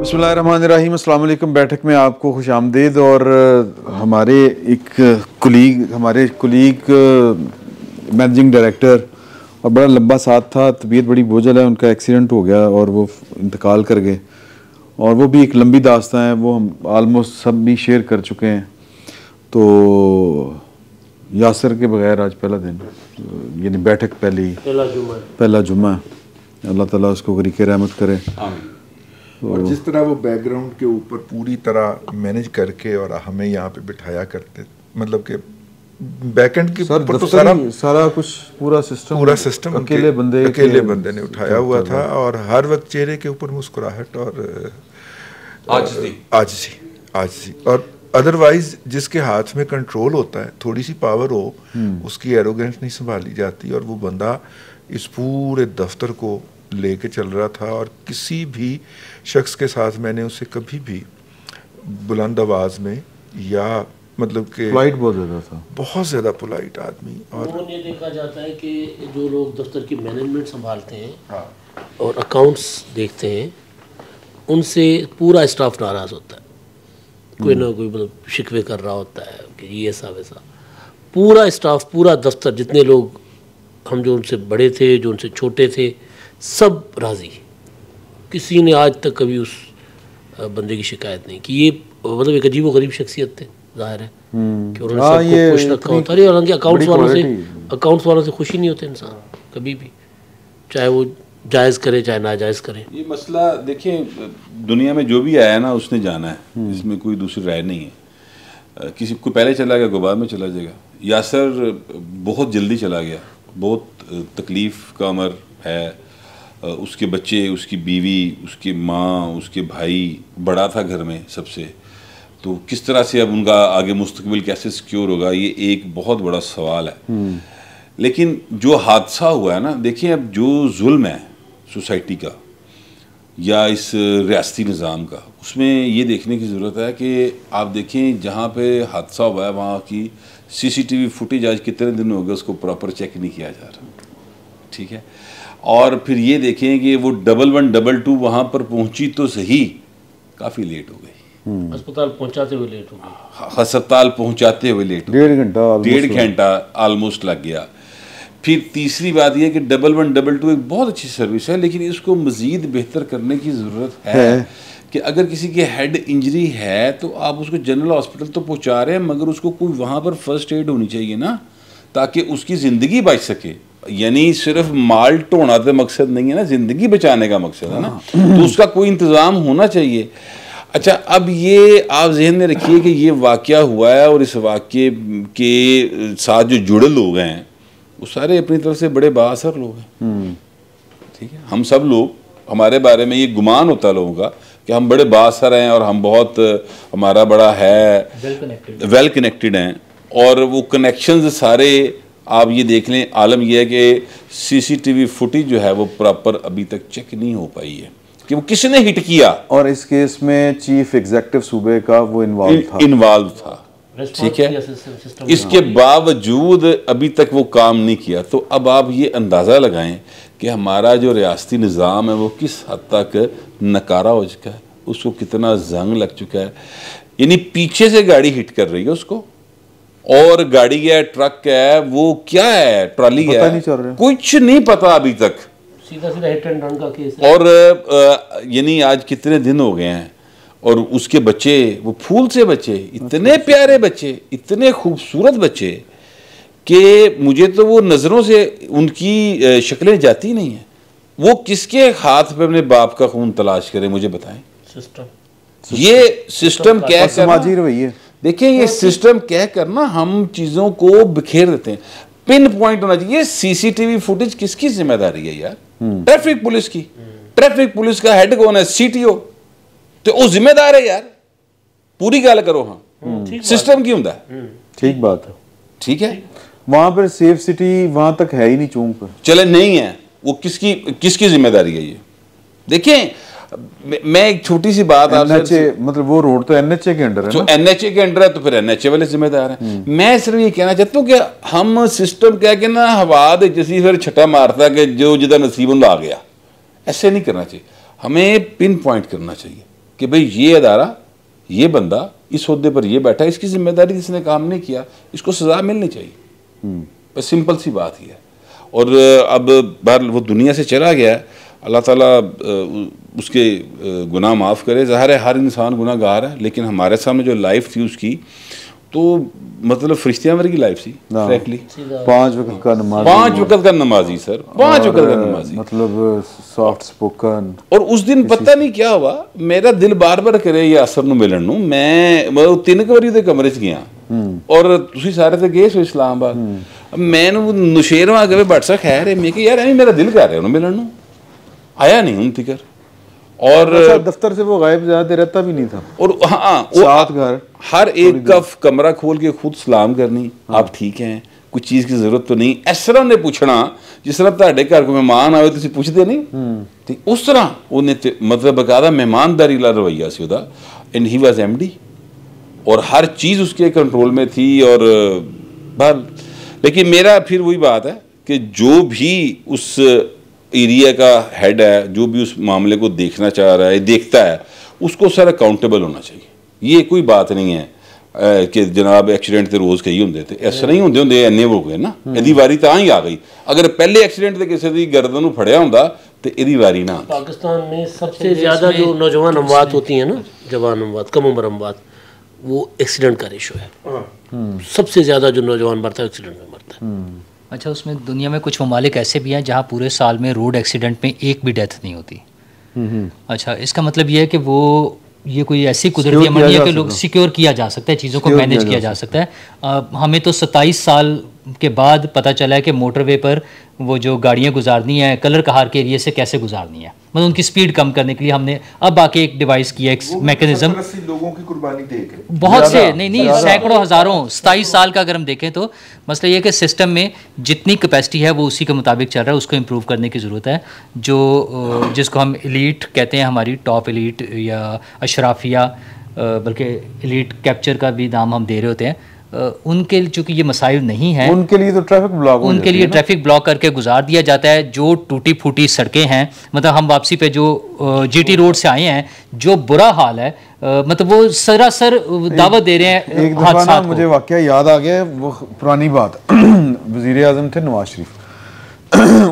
बिस्मिल्लाहिर्रहमानिर्रहीम। अस्सलाम वालेकुम। बैठक में आपको खुश आमदीद। और हमारे एक कुलीग मैनेजिंग डायरेक्टर और बड़ा लंबा साथ था, तबीयत बड़ी बोझल है, उनका एक्सीडेंट हो गया और वो इंतकाल कर गए। और वो भी एक लंबी दास्तां है, वो हम आलमोस्ट सब भी शेयर कर चुके हैं। तो यासर के बगैर आज पहला दिन, यानी बैठक पहला जुम्मा। अल्लाह ताला उसको गरीके रहमत करे। और जिस तरह वो बैकग्राउंड के ऊपर पूरी तरह मैनेज करके और हमें यहाँ पे बिठाया करते, मतलब कि बैकएंड के ऊपर तो सारा कुछ पूरा सिस्टम अकेले बंदे ने उठाया हुआ था। और हर वक्त चेहरे के ऊपर मुस्कुराहट और आजिज़ी। और अदरवाइज जिसके हाथ में कंट्रोल होता है, थोड़ी सी पावर हो, उसकी एरोगेंस नहीं संभाली जाती। और वो बंदा इस पूरे दफ्तर को लेके चल रहा था। और किसी भी शख्स के साथ मैंने उसे कभी भी बुलंद आवाज में या मतलब के पोलाइट बहुत ज़्यादा था, बहुत ज़्यादा पोलाइट आदमी। और ये देखा जाता है कि जो लोग दफ्तर की मैनेजमेंट संभालते हैं और अकाउंट्स देखते हैं, उनसे पूरा स्टाफ नाराज़ होता है। कोई ना कोई मतलब शिकवे कर रहा होता है कि ये ऐसा वैसा। पूरा स्टाफ, पूरा दफ्तर, जितने लोग हम जो उनसे बड़े थे, जो उनसे छोटे थे, सब राज़ी। किसी ने आज तक कभी उस बंदे की शिकायत नहीं कि ये मतलब एक अजीब गरीब शख्सियत थे। ज़ाहिर है कि उन्होंने सबको खुश रखा होता है। हालांकि अकाउंट्स वालों से खुश ही नहीं होते इंसान कभी भी, चाहे वो जायज़ करे चाहे नाजायज़ करे। ये मसला देखिए, दुनिया में जो भी आया ना उसने जाना है, इसमें कोई दूसरी राय नहीं है। किसी को पहले चला गया गुबार में चला जाएगा। यासर बहुत जल्दी चला गया, बहुत तकलीफ़ का अमर है। उसके बच्चे, उसकी बीवी, उसकी माँ, उसके भाई, बड़ा था घर में सबसे। तो किस तरह से अब उनका आगे मुस्तकबिल कैसे सिक्योर होगा, ये एक बहुत बड़ा सवाल है। लेकिन जो हादसा हुआ है ना, देखिए अब जो जुल्म है सोसाइटी का या इस रियासती निज़ाम का, उसमें ये देखने की ज़रूरत है कि आप देखें जहाँ पे हादसा हुआ है वहाँ की सीसीटीवी फुटेज आज कितने दिन हो गए उसको प्रॉपर चेक नहीं किया जा रहा। ठीक है। और फिर ये देखें कि वो 1112 वहाँ पर पहुँची तो सही, काफ़ी लेट हो गई। अस्पताल पहुंचाते हुए लेट हो गई। डेढ़ घंटा आलमोस्ट लग गया। फिर तीसरी बात यह कि 1112 एक बहुत अच्छी सर्विस है, लेकिन इसको मज़ीद बेहतर करने की ज़रूरत है कि अगर किसी की हेड इंजरी है तो आप उसको जनरल हॉस्पिटल तो पहुंचा रहे हैं, मगर उसको कोई वहाँ पर फर्स्ट एड होनी चाहिए ना, ताकि उसकी ज़िंदगी बच सके। यानी सिर्फ माल ढोना तो मकसद नहीं है ना, ज़िंदगी बचाने का मकसद है ना, तो उसका कोई इंतज़ाम होना चाहिए। अच्छा, अब ये आप जहन में रखिए कि ये वाक़या हुआ है और इस वाक़े के साथ जो जुड़े लोग हैं वो सारे अपनी तरफ से बड़े बाअसर लोग हैं। ठीक है। हम सब लोग, हमारे बारे में ये गुमान होता है लोगों का कि हम बड़े बाअसर हैं और हम बहुत, हमारा बड़ा है वेल कनेक्टेड हैं। और वो कनेक्शंस सारे आप ये देख लें। आलम यह है कि सीसीटीवी फुटेज जो है वो प्रॉपर अभी तक चेक नहीं हो पाई है कि वो किसने हिट किया। और इस केस में चीफ एग्जीक्यूटिव सूबे का वो इन्वॉल्व था। ठीक है। इसके बावजूद अभी तक वो काम नहीं किया। तो अब आप ये अंदाज़ा लगाएं कि हमारा जो रियासती निज़ाम है वो किस हद तक नकारा हो चुका है, उसको कितना जंग लग चुका है। यानी पीछे से गाड़ी हिट कर रही है उसको, और गाड़ी है, ट्रक है, वो क्या है, ट्रॉली है, कुछ नहीं पता अभी तक। सीधा हिट एंड रन का केस है। और यानी आज कितने दिन हो गए हैं। और उसके बच्चे, वो फूल से बच्चे, इतने प्यारे बच्चे, इतने खूबसूरत बच्चे कि मुझे तो वो नज़रों से उनकी शक्लें जाती नहीं हैं। वो किसके हाथ पे अपने बाप का खून तलाश करें, मुझे बताएं। सिस्टम क्या समाजी रवैये देखें, ये सिस्टम क्या करना, हम चीज़ों को बिखेर देते हैं। पिन पॉइंट होना चाहिए। सीसीटीवी फुटेज किसकी जिम्मेदारी है यार? ट्रैफिक पुलिस की। ट्रैफिक पुलिस का हेड कौन है? सीटीओ। तो वो जिम्मेदार है यार। पूरी गल करो। हाँ, सिस्टम क्यों हुंदा है? ठीक बात है। ठीक है। वहां पर सेफ सिटी वहां तक है ही नहीं, चौंक पर चले नहीं है। वो किसकी जिम्मेदारी है ये देखें। मैं एक छोटी सी बात, एनएचए मतलब वो रोड तो एनएचए के अंडर है जो एनएचए के अंडर है, तो फिर एनएचए वाले जिम्मेदार हैं। मैं सिर्फ ये कहना चाहता हूँ कि हम सिस्टम कह के ना हवा दे जिसी फिर छटा मारता कि जो जिदा नसीब उनका आ गया, ऐसे नहीं करना चाहिए। हमें पिन पॉइंट करना चाहिए कि भाई ये अदारा, ये बंदा इस अहदे पर यह बैठा, इसकी जिम्मेदारी इसने काम नहीं किया, इसको सजा मिलनी चाहिए, बस सिंपल सी बात ही है। और अब बाहर वो दुनिया से चला गया है, अल्लाह ताला उसके गुनाह माफ़ करे। ज़ाहिर है हर इंसान गुनाहगार है, लेकिन हमारे सामने जो लाइफ थी उसकी, तो मतलब फरिश्ते अमर की लाइफ थी फ्रैंकली। 5 वक़्त का नमाजी सर, 5 वक़्त का नमाजी, मतलब सॉफ्ट स्पोकन। और उस दिन पता नहीं क्या हुआ, मेरा दिल बार बार करे यासर नूं मिलन नूं। मैं 3 वारी उहदे कमरे च गया और तुसीं सारे ते गए सो इस्लामाबाद। मैं नौशेरों आ गए बट सा खैर है, मैं कि यार मेरा दिल कर रहा मिलन नूं, आया नहीं उन तिकर। और अच्छा, दफ्तर से वो गायब ज़्यादा रहता भी नहीं था। और हाँ, वो घर हर एक का कमरा खोल के खुद सलाम करनी, हाँ। आप ठीक हैं, कुछ चीज़ की जरूरत तो नहीं, इस तरह ने पूछना जिस तरह ताडे घर को मेहमान आए तुसीं पूछते नहीं, उस तरह उन्हें मतलब बकायदा मेहमानदारी वाला रवैया सी उहदा। एंड ही वाज MD और हर चीज़ उसके कंट्रोल में थी। और बहर लेकिन मेरा फिर वही बात है कि जो भी उस एरिया का हेड है, जो भी उस मामले को देखना चाह रहा है, देखता है, उसको सर अकाउंटेबल होना चाहिए। ये कोई बात नहीं है कि जनाब एक्सीडेंट तो रोज़ कई होंगे, तो इस तरह ही होंगे होंगे इन्ने हो गए ना, यदि वारी तो ही आ गई। अगर पहले एक्सीडेंट तो किसी की गर्दन को फड़िया होंगे तो यदि वारी ना। पाकिस्तान में सबसे ज़्यादा जो नौजवान अमवात होती हैं ना, जवान अमवात, कम उम्र अमवात, वो एक्सीडेंट का रेशो है। सबसे ज़्यादा जो नौजवान मरता है एक्सीडेंट में मरता है। अच्छा, उसमें दुनिया में कुछ ममालिक ऐसे भी हैं जहाँ पूरे साल में रोड एक्सीडेंट में एक भी डेथ नहीं होती। अच्छा, इसका मतलब यह है कि वो ये कोई ऐसी कुदरती अमल है कि लोग सिक्योर किया जा सकता है, चीज़ों को मैनेज किया जा सकता है। हमें तो 27 साल के बाद पता चला है कि मोटरवे पर वो जो गाड़ियाँ गुजारनी है कलर कहार के एरिए से कैसे गुजारनी है, मतलब उनकी स्पीड कम करने के लिए हमने अब आके एक डिवाइस किया, एक मैकेनिज्म। लोगों की कुर्बानी देके बहुत से नहीं सैकड़ों हज़ारों 27 साल का अगर हम देखें तो मसला ये है कि सिस्टम में जितनी कैपेसिटी है वो उसी के मुताबिक चल रहा है, उसको इम्प्रूव करने की ज़रूरत है। जो जिसको हम एलीट कहते हैं, हमारी टॉप एलीट या अशराफिया, बल्कि एलीट कैप्चर का भी नाम हम दे रहे होते हैं, उनके चूँकि ये मसाइल नहीं हैं, उनके लिए तो ट्रैफिक ब्लॉक, उनके लिए ट्रैफिक ब्लॉक करके गुजार दिया जाता है। जो टूटी फूटी सड़कें हैं, मतलब हम वापसी पे जो GT रोड से आए हैं, जो बुरा हाल है, मतलब वो सरासर दावत दे रहे हैं। एक दफा मुझे वाकया याद आ गया, वो पुरानी बात वज़ीर आज़म थे नवाज शरीफ,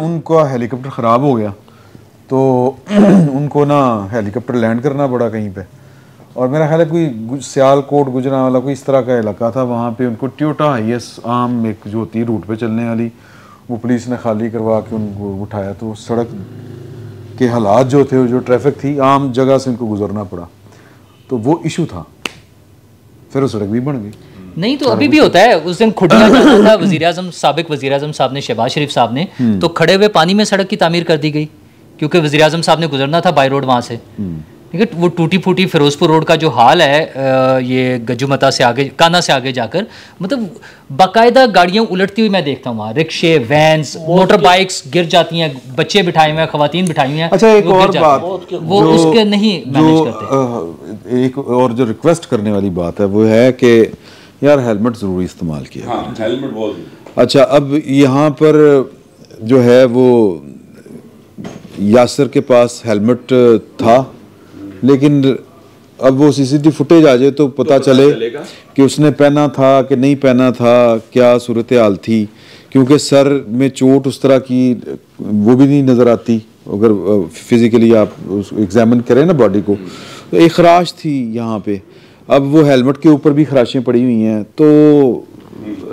उनका हेलीकॉप्टर ख़राब हो गया, तो उनको ना हेलीकॉप्टर लैंड करना पड़ा कहीं पर, और मेरा ख्याल है कोई सियालकोट गुजरांवाला कोई इस तरह का इलाका था, वहाँ पे उनको टोयोटा हाईएस आम एक जो होती है रूट पे चलने वाली, वो पुलिस ने खाली करवा के उनको उठाया। तो सड़क के हालात जो थे, जो ट्रैफिक थी, आम जगह से उनको गुजरना पड़ा, तो वो इशू था। फिर वो सड़क भी बन गई, नहीं तो अभी भी होता है। उस दिन खुटिया था, वज़ीर-ए-आज़म साबिक़ वज़ीर-ए-आज़म साहब ने, शहबाज शरीफ साहब ने, तो खड़े हुए पानी में सड़क की तामीर कर दी गई, क्योंकि वज़ीर-ए-आज़म साहब ने गुजरना था बाई रोड वहाँ से। वो टूटी फूटी फिरोजपुर रोड का जो हाल है, ये गजुमता से आगे, काना से आगे जाकर, मतलब बाकायदा गाड़ियाँ उलटती हुई मैं देखता हूँ वहाँ, रिक्शे, वैन्स, मोटर बाइक्स गिर जाती हैं, बच्चे बिठाए हुए हैं, ख़वातीन बिठाई हुई हैं। अच्छा, एक और बात वो उसके नहीं मैनेज करते। एक और जो रिक्वेस्ट करने वाली बात है वो है कि यार हेलमेट ज़रूरी इस्तेमाल किया। अच्छा, अब यहाँ पर जो है वो यासर के पास हेलमेट था, लेकिन अब वो CCTV फुटेज आ जाए तो पता चले कि उसने पहना था कि नहीं पहना था, क्या सूरत हाल थी, क्योंकि सर में चोट उस तरह की वो भी नहीं नज़र आती। अगर फिज़िकली आप एग्जामिन करें ना बॉडी को, तो एक खराश थी यहाँ पे, अब वो हेलमेट के ऊपर भी खराशें पड़ी हुई हैं। तो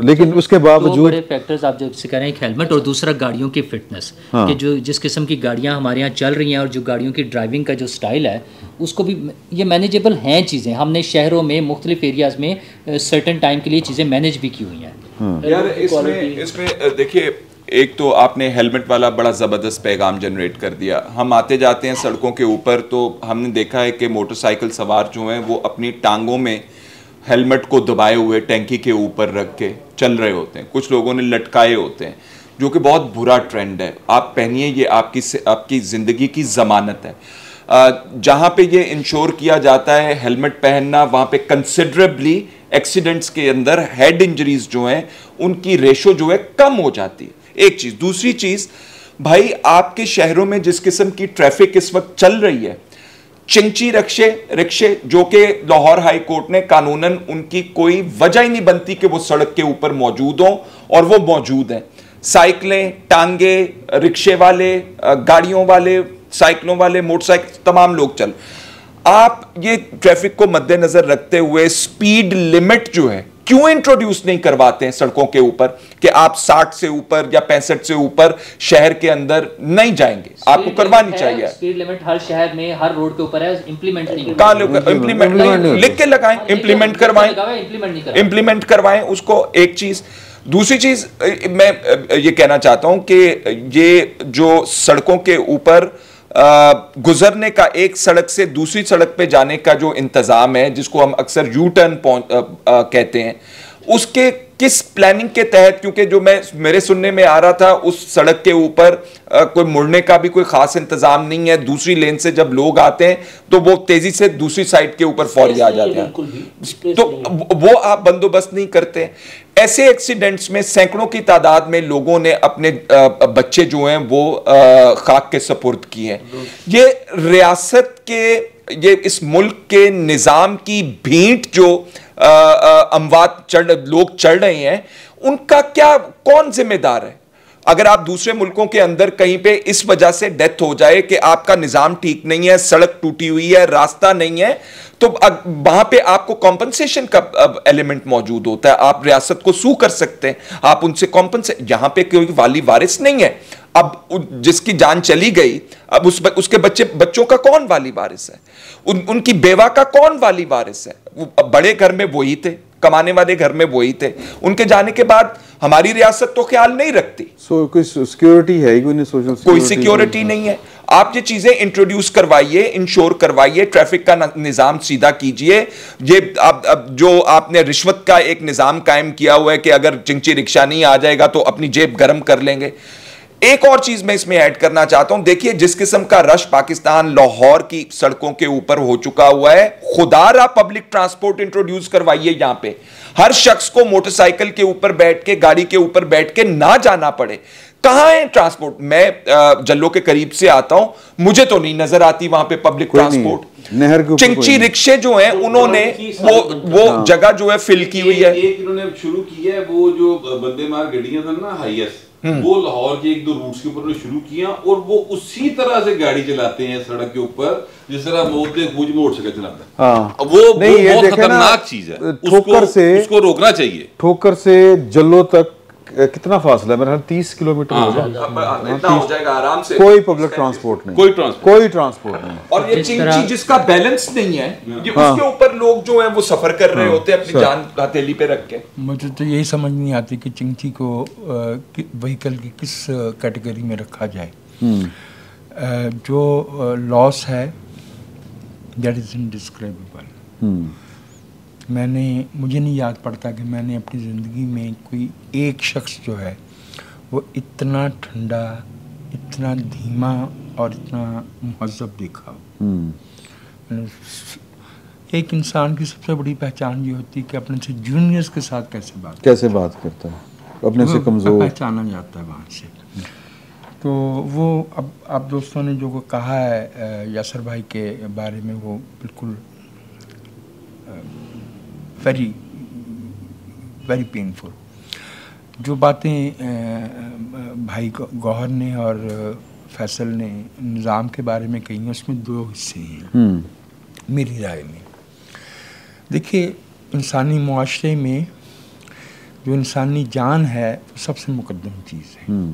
लेकिन उसके बावजूद बड़े फैक्टर्स आप जब से कह रहे हैं, एक हेलमेट और दूसरा गाड़ियों की फिटनेस, हाँ। कि जो जिस किस्म की गाड़ियां हमारे यहाँ चल रही हैं और जो गाड़ियों की ड्राइविंग का जो स्टाइल है, उसको भी ये मैनेजेबल हैं चीज़ें। हमने शहरों में मुख्तलिफ एरियाज़ में सर्टन टाइम के लिए चीज़ें मैनेज भी की हुई हैं। हाँ। यार इसमें देखिए, एक तो आपने हेलमेट वाला बड़ा ज़बरदस्त पैगाम जनरेट कर दिया। हम आते जाते हैं सड़कों के ऊपर, तो हमने देखा है कि मोटरसाइकिल सवार जो हैं वो अपनी टांगों में हेलमेट को दबाए हुए टैंकी के ऊपर रख के चल रहे होते हैं, कुछ लोगों ने लटकाए होते हैं, जो कि बहुत बुरा ट्रेंड है। आप पहनिए, ये आपकी ज़िंदगी की ज़मानत है। जहाँ पे ये इंश्योर किया जाता है हेलमेट पहनना, वहाँ पे कंसिडरेबली एक्सीडेंट्स के अंदर हेड इंजरीज जो हैं उनकी रेशो जो है कम हो जाती है। एक चीज़। दूसरी चीज़ भाई, आपके शहरों में जिस किस्म की ट्रैफिक इस वक्त चल रही है, चिंची रिक्शे जो कि लाहौर हाई कोर्ट ने कानूनन उनकी कोई वजह ही नहीं बनती कि वो सड़क के ऊपर मौजूद हों और वो मौजूद हैं। साइकिलें, टांगे, रिक्शे वाले, गाड़ियों वाले, साइकिलों वाले, मोटरसाइकिल, तमाम लोग चल। आप ये ट्रैफिक को मद्देनजर रखते हुए स्पीड लिमिट जो है क्यों इंट्रोड्यूस नहीं करवाते हैं सड़कों के ऊपर कि आप 60 से ऊपर या 65 से ऊपर शहर के अंदर नहीं जाएंगे? आपको करवानी चाहिए। स्पीड लिमिट हर शहर में हर रोड के ऊपर है, इंप्लीमेंट नहीं, लिख के लगाएं, इंप्लीमेंट करवाएं, इंप्लीमेंट करवाएं उसको। एक चीज। दूसरी चीज मैं ये कहना चाहता हूं कि ये जो सड़कों के ऊपर गुजरने का, एक सड़क से दूसरी सड़क पे जाने का जो इंतज़ाम है, जिसको हम अक्सर यू टर्न कहते हैं, उसके किस प्लानिंग के तहत, क्योंकि जो मैं मेरे सुनने में आ रहा था उस सड़क के ऊपर कोई मुड़ने का भी कोई ख़ास इंतज़ाम नहीं है। दूसरी लेन से जब लोग आते हैं तो वो तेज़ी से दूसरी साइड के ऊपर फौरी आ जाते हैं, तो वो आप बंदोबस्त नहीं करते। ऐसे एक्सीडेंट्स में सैकड़ों की तादाद में लोगों ने अपने बच्चे जो हैं वो खाक के सपुर्द किए हैं। ये रियासत के, ये इस मुल्क के निज़ाम की भेंट जो अमवात लोग चढ़ रहे हैं, उनका क्या, कौन जिम्मेदार है? अगर आप दूसरे मुल्कों के अंदर कहीं पे इस वजह से डेथ हो जाए कि आपका निज़ाम ठीक नहीं है, सड़क टूटी हुई है, रास्ता नहीं है, तो वहां पे आपको कॉम्पनसेशन का एलिमेंट मौजूद होता है। आप रियासत को सू कर सकते हैं, आप उनसे कॉम्पनसेट। यहां पे कोई वाली वारिस नहीं है। अब जिसकी जान चली गई, अब उसके बच्चों का कौन वाली वारिस है? उनकी बेवा का कौन वाली वारिस है? बड़े घर में वही थे, कमाने वाले घर में वही थे, उनके जाने के बाद हमारी रियासत तो ख्याल नहीं रखती। कोई सिक्योरिटी है? कोई सिक्योरिटी नहीं है। आप ये चीजें इंट्रोड्यूस करवाइए, इंश्योर करवाइए, ट्रैफिक का निज़ाम सीधा कीजिए। ये आप जो आपने रिश्वत का एक निज़ाम कायम किया हुआ है कि अगर चिंची रिक्शा नहीं आ जाएगा तो अपनी जेब गर्म कर लेंगे। एक और चीज मैं इसमें ऐड करना चाहता हूं। देखिए, जिस किस्म का रश पाकिस्तान लाहौर की सड़कों के ऊपर हो चुका हुआ है, खुदारा पब्लिक ट्रांसपोर्ट इंट्रोड्यूस करवाइए। यहां पे हर शख्स को मोटरसाइकिल के ऊपर बैठ के, गाड़ी के ऊपर बैठ के ना जाना पड़े। कहां है ट्रांसपोर्ट? मैं जल्लो के करीब से आता हूं, मुझे तो नहीं नजर आती वहां पे पब्लिक ट्रांसपोर्ट। नहर के चिंची रिक्शे जो हैं, उन्होंने वो जगह जो है फिल की हुई है। एक इन्होंने शुरू की है वो जो बंदे मार गड्डियां थी ना, हाईएस्ट, वो लाहौर के एक दो रूट्स के ऊपर शुरू किया और वो उसी तरह से गाड़ी चलाते हैं सड़क के ऊपर जिस तरह मोटरसाइकिल चलाता है। वो बहुत खतरनाक चीज है, उसको रोकना चाहिए। ठोकर से जल्लो तक कितना फासला है? मेरे ख्याल 30 किलोमीटर हो जाएगा आराम से। कोई पब्लिक ट्रांसपोर्ट नहीं, कोई ट्रांसपोर्ट नहीं। और ये चिंची जिसका बैलेंस नहीं है, ये उसके ऊपर लोग जो है वो सफर कर रहे होते हैं अपनी जान हथेली पे रख के। मुझे तो यही समझ नहीं आती कि चिंची को व्हीकल की किस कैटेगरी में रखा जाए। जो लॉस है, दैट इज इनडिस्क्रिबल। मुझे नहीं याद पड़ता कि मैंने अपनी ज़िंदगी में कोई एक शख्स जो है वो इतना ठंडा, इतना धीमा और इतना महजब देखा हो। एक इंसान की सबसे बड़ी पहचान ये होती है कि अपने से जूनियर्स के साथ कैसे बात करता है, अपने से कमज़ोर पहचाना जाता है वहाँ से। तो वो अब आप दोस्तों ने जो कहा है यासर भाई के बारे में, वो बिल्कुल वेरी वेरी पेनफुल। जो बातें भाई गौहर ने और फैसल ने निज़ाम के बारे में कही हैं, उसमें दो हिस्से हैं मेरी राय में। देखिए, इंसानी मुआशरे में जो इंसानी जान है वो सबसे मुकद्दम चीज़ है।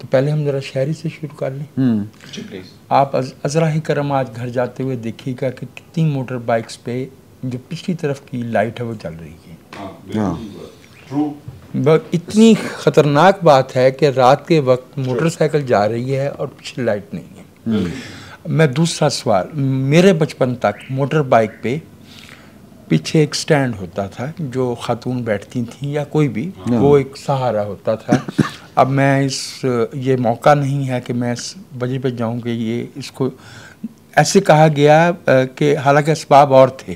तो पहले हम ज़रा शहरी से शुरू कर लें। आप अज़रा करम आज घर जाते हुए देखिएगा कि कितनी मोटर बाइक्स पे जो पिछली तरफ की लाइट है वो चल रही है। इतनी खतरनाक बात है कि रात के वक्त मोटरसाइकिल जा रही है और पिछली लाइट नहीं है। मैं दूसरा सवाल, मेरे बचपन तक मोटर बाइक पे पीछे एक स्टैंड होता था, जो खातून बैठती थी या कोई भी, वो एक सहारा होता था। अब मैं ये मौका नहीं है कि मैं इस वजह पे जाऊँ कि ये इसको ऐसे कहा गया कि हालांकि असबाब और थे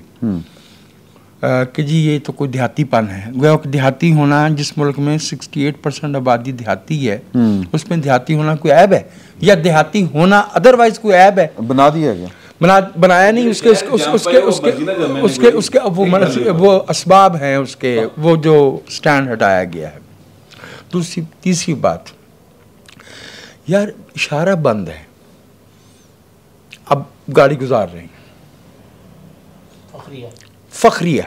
कि जी ये तो कोई देहातीपन है। वो देहाती होना, जिस मुल्क में 68% आबादी देहाती है, उसमें देहाती होना कोई ऐब है? या देहाती होना अदरवाइज कोई ऐब है? बना दिया गया। बनाया नहीं उसके वो असबाब हैं उसके, वो जो स्टैंड हटाया गया है। दूसरी तीसरी बात यार, इशारा बंद है, अब गाड़ी गुजार रही है फखरिया,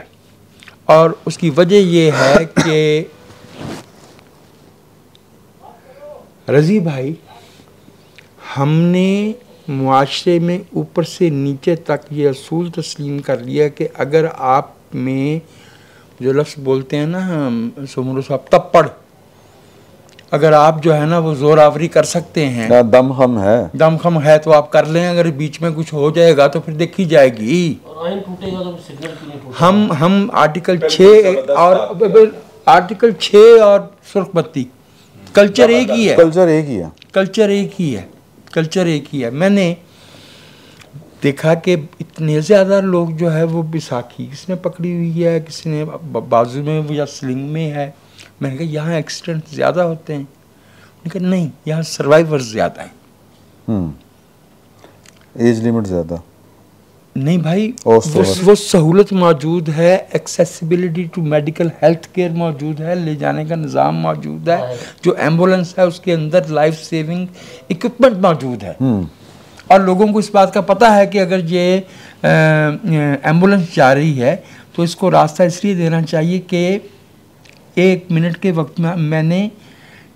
और उसकी वजह ये है कि रजी भाई हमने मुआशरे में ऊपर से नीचे तक ये असूल तस्लीम कर लिया कि अगर आप में जो लफ्ज़ बोलते हैं ना समूर साहब तप्पड़, अगर आप जो है ना वो जोर आवरी कर सकते हैं, दमखम है तो आप कर लें, अगर बीच में कुछ हो जाएगा तो फिर देखी जाएगी। और आइन टूटेगा तो सिग्नल हम आर्टिकल 6 और सुर्ख बत्ती कल्चर एक ही है। मैंने देखा कि इतने ज़्यादा लोग जो है वो बैसाखी किसने पकड़ी हुई है, किसी ने बाजू में या स्लिंग में है। मैंने कहा यहाँ एक्सीडेंट ज़्यादा होते हैं, मैंने कहा नहीं यहाँ सर्वाइवर्स ज़्यादा हैं, एज लिमिट ज़्यादा नहीं भाई, वो सहूलत मौजूद है, accessibility to medical health care मौजूद है, ले जाने का निज़ाम मौजूद है, जो एम्बुलेंस है उसके अंदर लाइफ सेविंग इक्विपमेंट मौजूद है, और लोगों को इस बात का पता है कि अगर ये एम्बुलेंस जा रही है तो इसको रास्ता इसलिए देना चाहिए कि एक मिनट के वक्त में। मैंने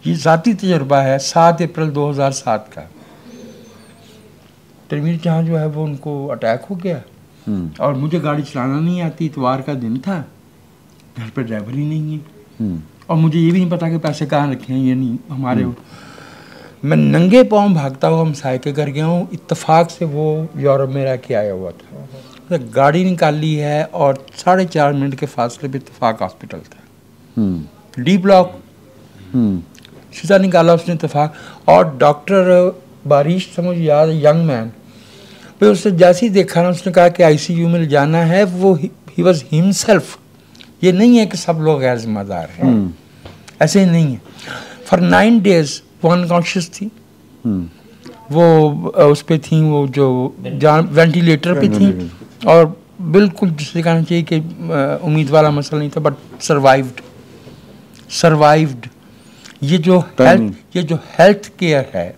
ये ज़ाती तजुर्बा है 7 अप्रैल 2007 का, तनवीर जहाँ जो है वो उनको अटैक हो गया और मुझे गाड़ी चलाना नहीं आती, इतवार का दिन था, घर पर ड्राइवर ही नहीं है और मुझे ये भी नहीं पता कि पैसे कहाँ रखे हैं, ये नहीं हमारे। मैं नंगे पाँव भागता हुआ हमसाय के घर गया हूँ, इत्तफाक से वो यूरोप में रह के आया हुआ था, तो गाड़ी निकाल ली है और 4.5 मिनट के फासले पर इत्तफाक हॉस्पिटल था, डी ब्लॉक, सीधा निकाला उसने इत्तफाक, और डॉक्टर बारिश समझ यार यंग मैन, फिर उसने जैसे ही देखा ना उसने कहा कि आईसीयू में जाना है, वो ही वाज हिमसेल्फ। ये नहीं है कि सब लोग गैर जिम्मेदार हैं, ऐसे ही नहीं है। फॉर 9 डेज वो अनकॉन्शियस थी, वो उस पर थी, वो जो वेंटिलेटर पे थी, और बिल्कुल जिसे कहना चाहिए कि उम्मीद वाला मसला नहीं था, बट सर्वाइव्ड। ये जो हेल्थ केयर है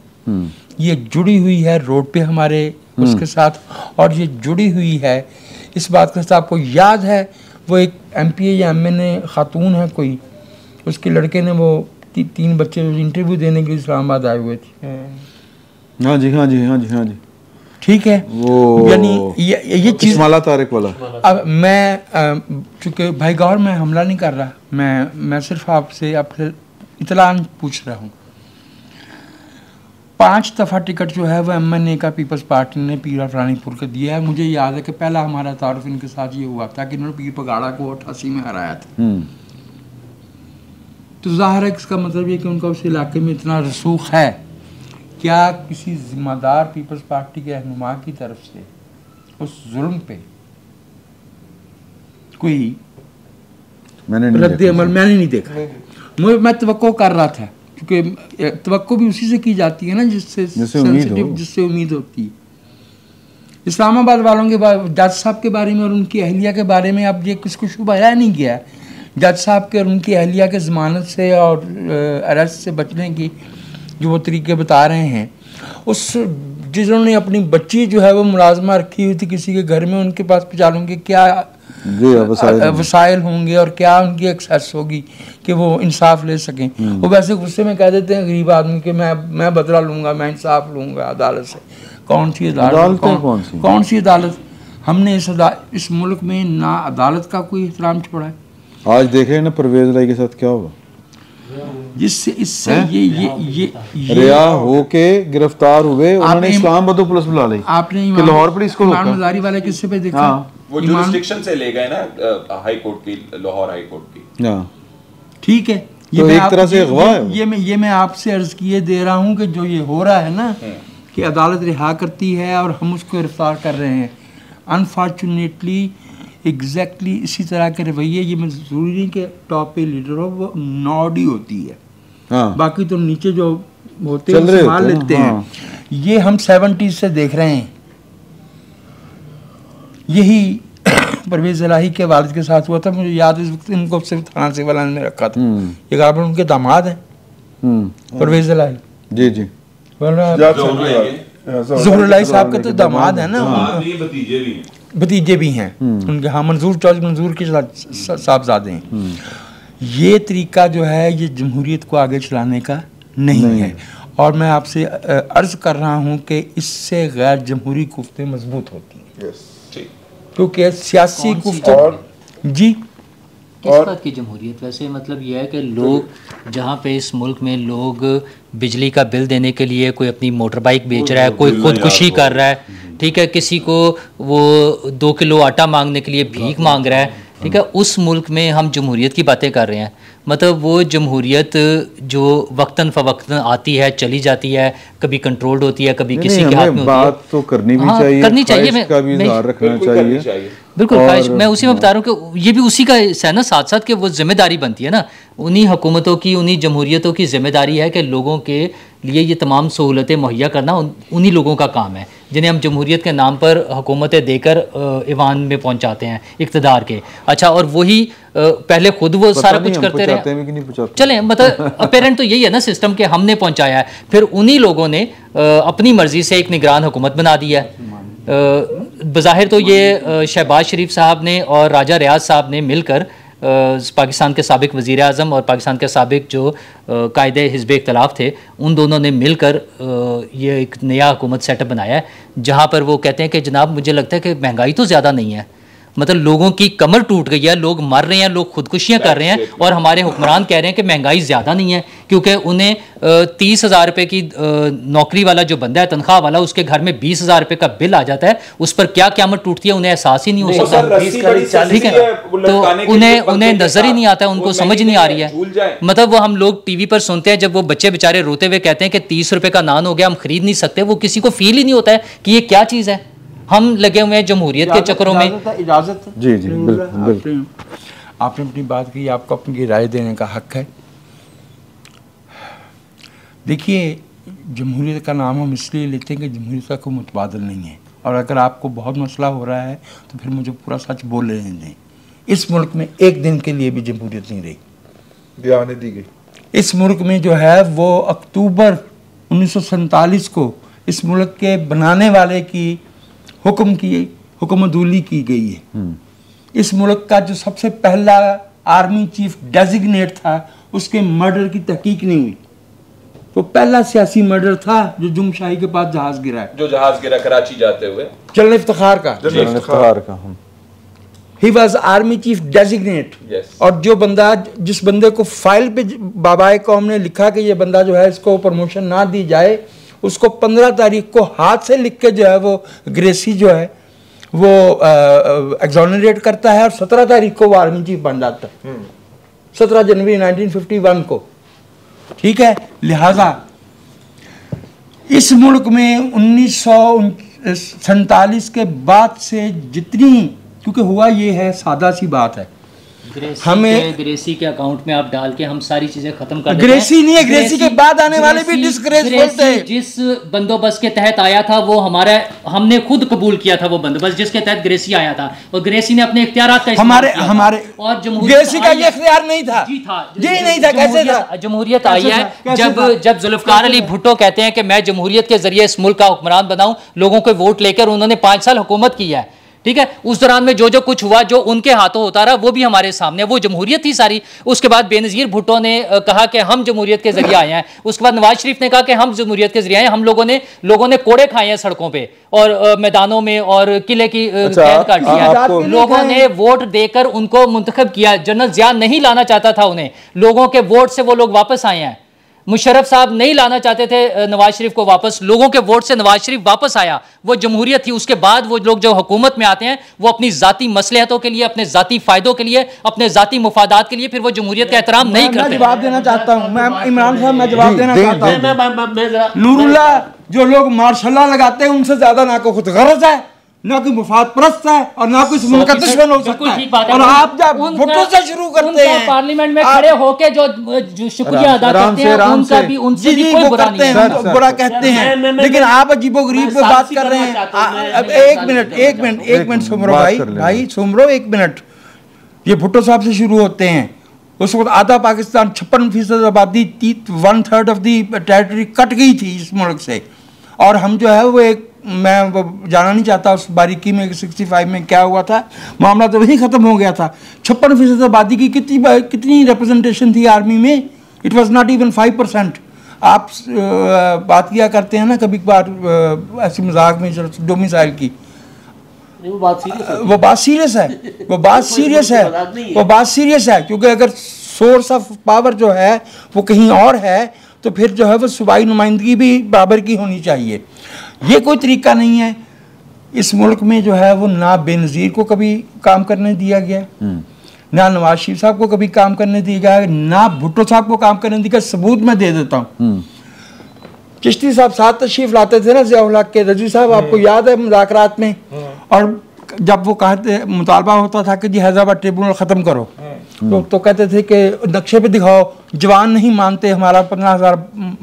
ये जुड़ी हुई है रोड पे हमारे उसके साथ, और ये जुड़ी हुई है इस बात के साथ। आपको याद है वो एक MPA या MNA खातून है कोई, उसके लड़के ने वो 3 बच्चे इंटरव्यू देने के लिए इस्लामाबाद आए हुए थे। हाँ जी ठीक है, वो यानी ये चीज़ माला तारिक वाला। अब मैं चूँकि भाई गौर मैं हमला नहीं कर रहा, मैं सिर्फ आपसे इतलान पूछ रहा हूँ। 5 दफ़ा टिकट जो है वो MNA का पीपल्स पार्टी ने पीर रानीपुर को दिया है। मुझे याद है कि पहला हमारा तारुफ इनके साथ ये हुआ था कि इन्होंने पीर पगाड़ा को 88 में हराया था, तो ज़ाहिर है इसका मतलब ये कि उनका उस इलाके में इतना रसूख है। क्या किसी जिम्मेदार पीपल्स पार्टी के रहनुमा की तरफ से उस जुल्म पे कोई रद्द अमल मैंने नहीं देखा। मैं तवक्को कर रहा था, क्योंकि तवक्को भी उसी से की जाती है ना जिससे उम्मीद होती है। इस्लामाबाद वालों के जज साहब के बारे में और उनकी अहलिया के बारे में अब ये किसको शुबा नहीं गया। जज साहब के और उनकी अहलिया के ज़मानत से और अरेस्ट से बचने की जो वो तरीके बता रहे हैं, उस जिन्होंने अपनी बच्ची जो है वो मुलाजमा रखी हुई थी किसी के घर में, उनके पास पहुँचालूँगी क्या वसाइल होंगे और क्या उनकी एक्सेस होगी कि वो इंसाफ ले सकें। वो वैसे गुस्से में कह देते हैं गरीब आदमी के मैं बदला लूँगा, मैं इंसाफ लूँगा अदालत से। कौन सी अदालत? हमने इस मुल्क में ना अदालत का कोई एहतराम छोड़ा है। आज देख रहे हैं ना परवेज इलाही के साथ क्या हुआ, इससे ये रिहा होके गिरफ्तार हुए, उन्होंने इस्लामाबाद पुलिस बुला ली। आपने लाहौर पुलिस को मजारी वाले किस्से पे देखा, वो जुरिस्डिक्शन से ले गए ना हाई कोर्ट की, लाहौर हाई कोर्ट की। ठीक है, ये तो एक तरह से अगवा है। ये मैं आपसे अर्ज किए दे रहा हूँ कि जो ये हो रहा है ना कि अदालत रिहा करती है और हम उसको गिरफ्तार कर रहे हैं। अनफॉर्चुनेटली एग्जैक्टली इसी तरह के रवैये, ये मैं जरूरी नहीं कि टॉप पे लीडर हो, वो नॉडी होती है। बाकी तो नीचे जो होते हैं संभाल लेते हैं। ये हम 70s से देख रहे हैं, यही परवेज़ इलाही के वालिद के साथ हुआ था। मुझे याद इस वक्त इनको सिर्फ थाना सिविल लाइन में रखा था। ये गार्बन उनके दामाद हैं परवेज़ इलाही। जी जी ज़ोहर इलाही साहब के तो दामाद है ना, भतीजे भी हैं उनके। हाँ, मंजूर चौधरी मंजूर के साहबजादे हैं। ये तरीका जो है ये जमहूरियत को आगे चलाने का नहीं है। और मैं आपसे अर्ज़ कर रहा हूँ कि इससे गैर जमहूरी कुफ्तें मजबूत होती हैं। क्योंकि सियासी कुफ्तें जी किस बात की जमहूरियत? वैसे मतलब यह है कि लोग जहाँ पे इस मुल्क में लोग बिजली का बिल देने के लिए कोई अपनी मोटर बाइक बेच रहा है, कोई खुदकुशी कर रहा है, ठीक है, किसी को वो 2 किलो आटा मांगने के लिए भीख मांग रहा है, ठीक है, उस मुल्क में हम जमहूरियत की बातें कर रहे हैं। मतलब वो जमहूरियत जो वक्तन फवक्तन आती है, चली जाती है, कभी कंट्रोल्ड होती है, कभी किसी के हाथ में होती है। बात तो करनी भी चाहिए, करनी चाहिए, बिल्कुल। मैं उसी में बता रहा हूँ कि ये भी उसी का है ना, साथ साथ कि वो जिम्मेदारी बनती है ना उन्हीं हुकूमतों की, उन्हीं जमहूरियतों की जिम्मेदारी है कि लोगों के लिए ये तमाम सहूलतें मुहैया करना उन्हीं लोगों का काम है जिन्हें हम जमहूरियत के नाम पर हुकूमतें देकर ईवान में पहुंचाते हैं इक़्तिदार के। अच्छा, और वही पहले खुद वो सारा कुछ करते रहे। चलें, मतलब अपेरेंट तो यही है ना सिस्टम के, हमने पहुंचाया है, फिर उन्हीं लोगों ने अपनी मर्जी से एक निगरान हुकूमत बना दी है। बज़ाहिर तो ये शहबाज शरीफ साहब ने और राजा रियाज साहब ने मिलकर पाकिस्तान के साबिक वज़ीर आज़म और पाकिस्तान के साबिक जो कायदे हिज़्ब इख्तलाफ थे, उन दोनों ने मिलकर ये एक नया हुकूमत सेटअप बनाया है जहाँ पर वो कहते हैं कि जनाब मुझे लगता है कि महंगाई तो ज़्यादा नहीं है, मतलब लोगों की कमर टूट गई है, लोग मर रहे हैं, लोग खुदकुशियाँ कर रहे हैं, और हमारे हुक्मरान कह रहे हैं कि महंगाई ज़्यादा नहीं है क्योंकि उन्हें 30,000 रुपये की नौकरी वाला जो बंदा है, तनख्वाह वाला, उसके घर में 20,000 रुपये का बिल आ जाता है, उस पर क्या क़यामत टूटती है उन्हें एहसास ही नहीं हो सकता, ठीक है, तो उन्हें नज़र ही नहीं आता, उनको समझ नहीं आ रही है। मतलब वो हम लोग टीवी पर सुनते हैं जब वो बच्चे बेचारे रोते हुए कहते हैं कि 30 रुपये का नान हो गया, हम खरीद नहीं सकते, वो किसी को फील ही नहीं होता है कि ये क्या चीज़ है। हम लगे हुए हैं जमहूरियत के चक्करों में। इजाज़त जी जी बिल्कुल, आपने अपनी बात की, आपको अपनी राय देने का हक है। देखिए, जमहूरियत का नाम हम इसलिए लेते हैं कि जमहूरियत का कोई मुतबादल नहीं है, और अगर आपको बहुत मसला हो रहा है तो फिर मुझे पूरा सच बोल रहे हैं। इस मुल्क में एक दिन के लिए भी जमहूरियत नहीं रही, आने दी गई। इस मुल्क में जो है वो अक्टूबर 1947 को इस मुल्क के बनाने वाले की हुक्मदूली की गई है। इस मुल्क का जो सबसे पहला आर्मी चीफ डेजिग्नेट था उसके मर्डर की तहकीक नहीं हुई। वो पहला सियासी मर्डर था जो जुमशाही के पास जहाज गिरा है, जो जहाज गिरा कराची जाते हुए जल्ल इफ्तिखार का। He was army chief designate. और जो बंदा, जिस बंदे को फाइल पे बाबाए कौम ने लिखा कि ये बंदा जो है इसको प्रमोशन ना दी जाए, उसको 15 तारीख को हाथ से लिख के जो है वो ग्रेसी जो है वो एग्जॉनरेट करता है, और 17 तारीख को वो आर्मी चीफ बन जाता है, 17 जनवरी 1951 को, ठीक है। लिहाजा इस मुल्क में 1947 के बाद से जितनी, क्योंकि हुआ ये है, सादा सी बात है, हमें ग्रेसी के अकाउंट में आप डाल के हम सारी चीजें खत्म कर देते हैं। ग्रेसी नहीं है, ग्रेसी के बाद आने वाले भी डिस्ग्रेस बोलते हैं। जिस बंदोबस्त के तहत आया था वो हमारा, हमने खुद कबूल किया था वो बंदोबस्त जिसके तहत ग्रेसी आया था, और ग्रेसी ने अपने इख्तियारात का हमारे और ग्रेसी का ये इख्तियार नहीं था, जी नहीं था। कैसे था? जमहूरियत आई है जब जुल्फकार अली भुट्टो कहते हैं कि मैं जमहूरियत के जरिए इस मुल्क का हुक्मरान बनाऊं, लोगों के वोट लेकर उन्होंने 5 साल हुकूमत की है, ठीक है, उस दौरान में जो जो कुछ हुआ, जो उनके हाथों होता रहा, वो भी हमारे सामने, वो जमहूरियत थी सारी। उसके बाद बेनज़ीर भुट्टो ने कहा कि हम जमहूरियत के जरिए आए हैं, उसके बाद नवाज शरीफ ने कहा कि हम जमहूरियत के जरिए आए हैं। हम लोगों ने कोड़े खाए हैं सड़कों पे और मैदानों में, और किले की कैद काट दिया, लोगों ने वोट देकर उनको मुंतखब किया। जनरल जिया नहीं लाना चाहता था उन्हें, लोगों के वोट से वो लोग वापस आए हैं। मुशर्रफ साहब नहीं लाना चाहते थे नवाज शरीफ को वापस, लोगों के वोट से नवाज शरीफ वापस आया, वो जमहूरियत थी। उसके बाद वो लोग जो हुकूमत में आते हैं वो अपनी ज़ाती मसलहतों के लिए, अपने ज़ाती फ़ायदों के लिए, अपने ज़ाती मुफादात के लिए फिर वो जमहूरियत का एहतराम नहीं करते। जवाब देना चाहता हूँ मैं, इमरान साहब, मैं जवाब देना चाहता हूँ। नूरुल्लाह, जो लोग मार्शाल्लाह लगाते हैं उनसे ज़्यादा ना को खुद गर्ज है, ना कोई मुफाद परस्त है और ना कोई दुश्मन हो सकता है। और आप जब वोटों से शुरू करते हैं, पार्लियामेंट में खड़े होकर जो शुक्रिया अदा करते हैं उनका भी, उनसे भी कोई बुरा नहीं है, बुरा कहते हैं, लेकिन आप अजीबोगरीब पे बात कर रहे हैं। अब एक मिनट सुमरो भाई, सुमरो एक मिनट। ये भुट्टो साहब से शुरू होते हैं, उस वक्त आधा पाकिस्तान 56% आबादी, 1/3 ऑफ दी टेरिटरी कट गई थी इस मुल्क से, और हम जो है वो एक, मैं वो जाना नहीं चाहता उस बारीकी में 65 में क्या हुआ था, मामला तो वहीं ख़त्म हो गया था। 56% आबादी की कितनी रिप्रेजेंटेशन थी आर्मी में? It was not even 5%। आप बात किया करते हैं ना कभी कभार ऐसी मजाक में जो मिसाइल की, वो बात सीरियस है क्योंकि अगर सोर्स ऑफ पावर जो है वो कहीं और है तो फिर जो है वो सूबाई नुमाइंदगी भी बराबर की होनी चाहिए। ये कोई तरीका नहीं है। इस मुल्क में जो है वो ना बेनज़ीर को कभी काम करने दिया गया, ना नवाज शरीफ साहब को कभी काम करने दिया गया, ना भुट्टो साहब को काम करने दिया। सबूत मैं दे देता हूँ। चिश्ती साहब साथ तशरीफ लाते थे ना ज़ियाउल हक के, रजी साहब, आपको याद है मुज़ाकरात में, और जब वो कहते मुतालबा होता था कि जी हैदराबाद ट्रिब्यूनल ख़त्म करो, तो कहते थे कि नक्शे पे दिखाओ, जवान नहीं मानते, हमारा 15,000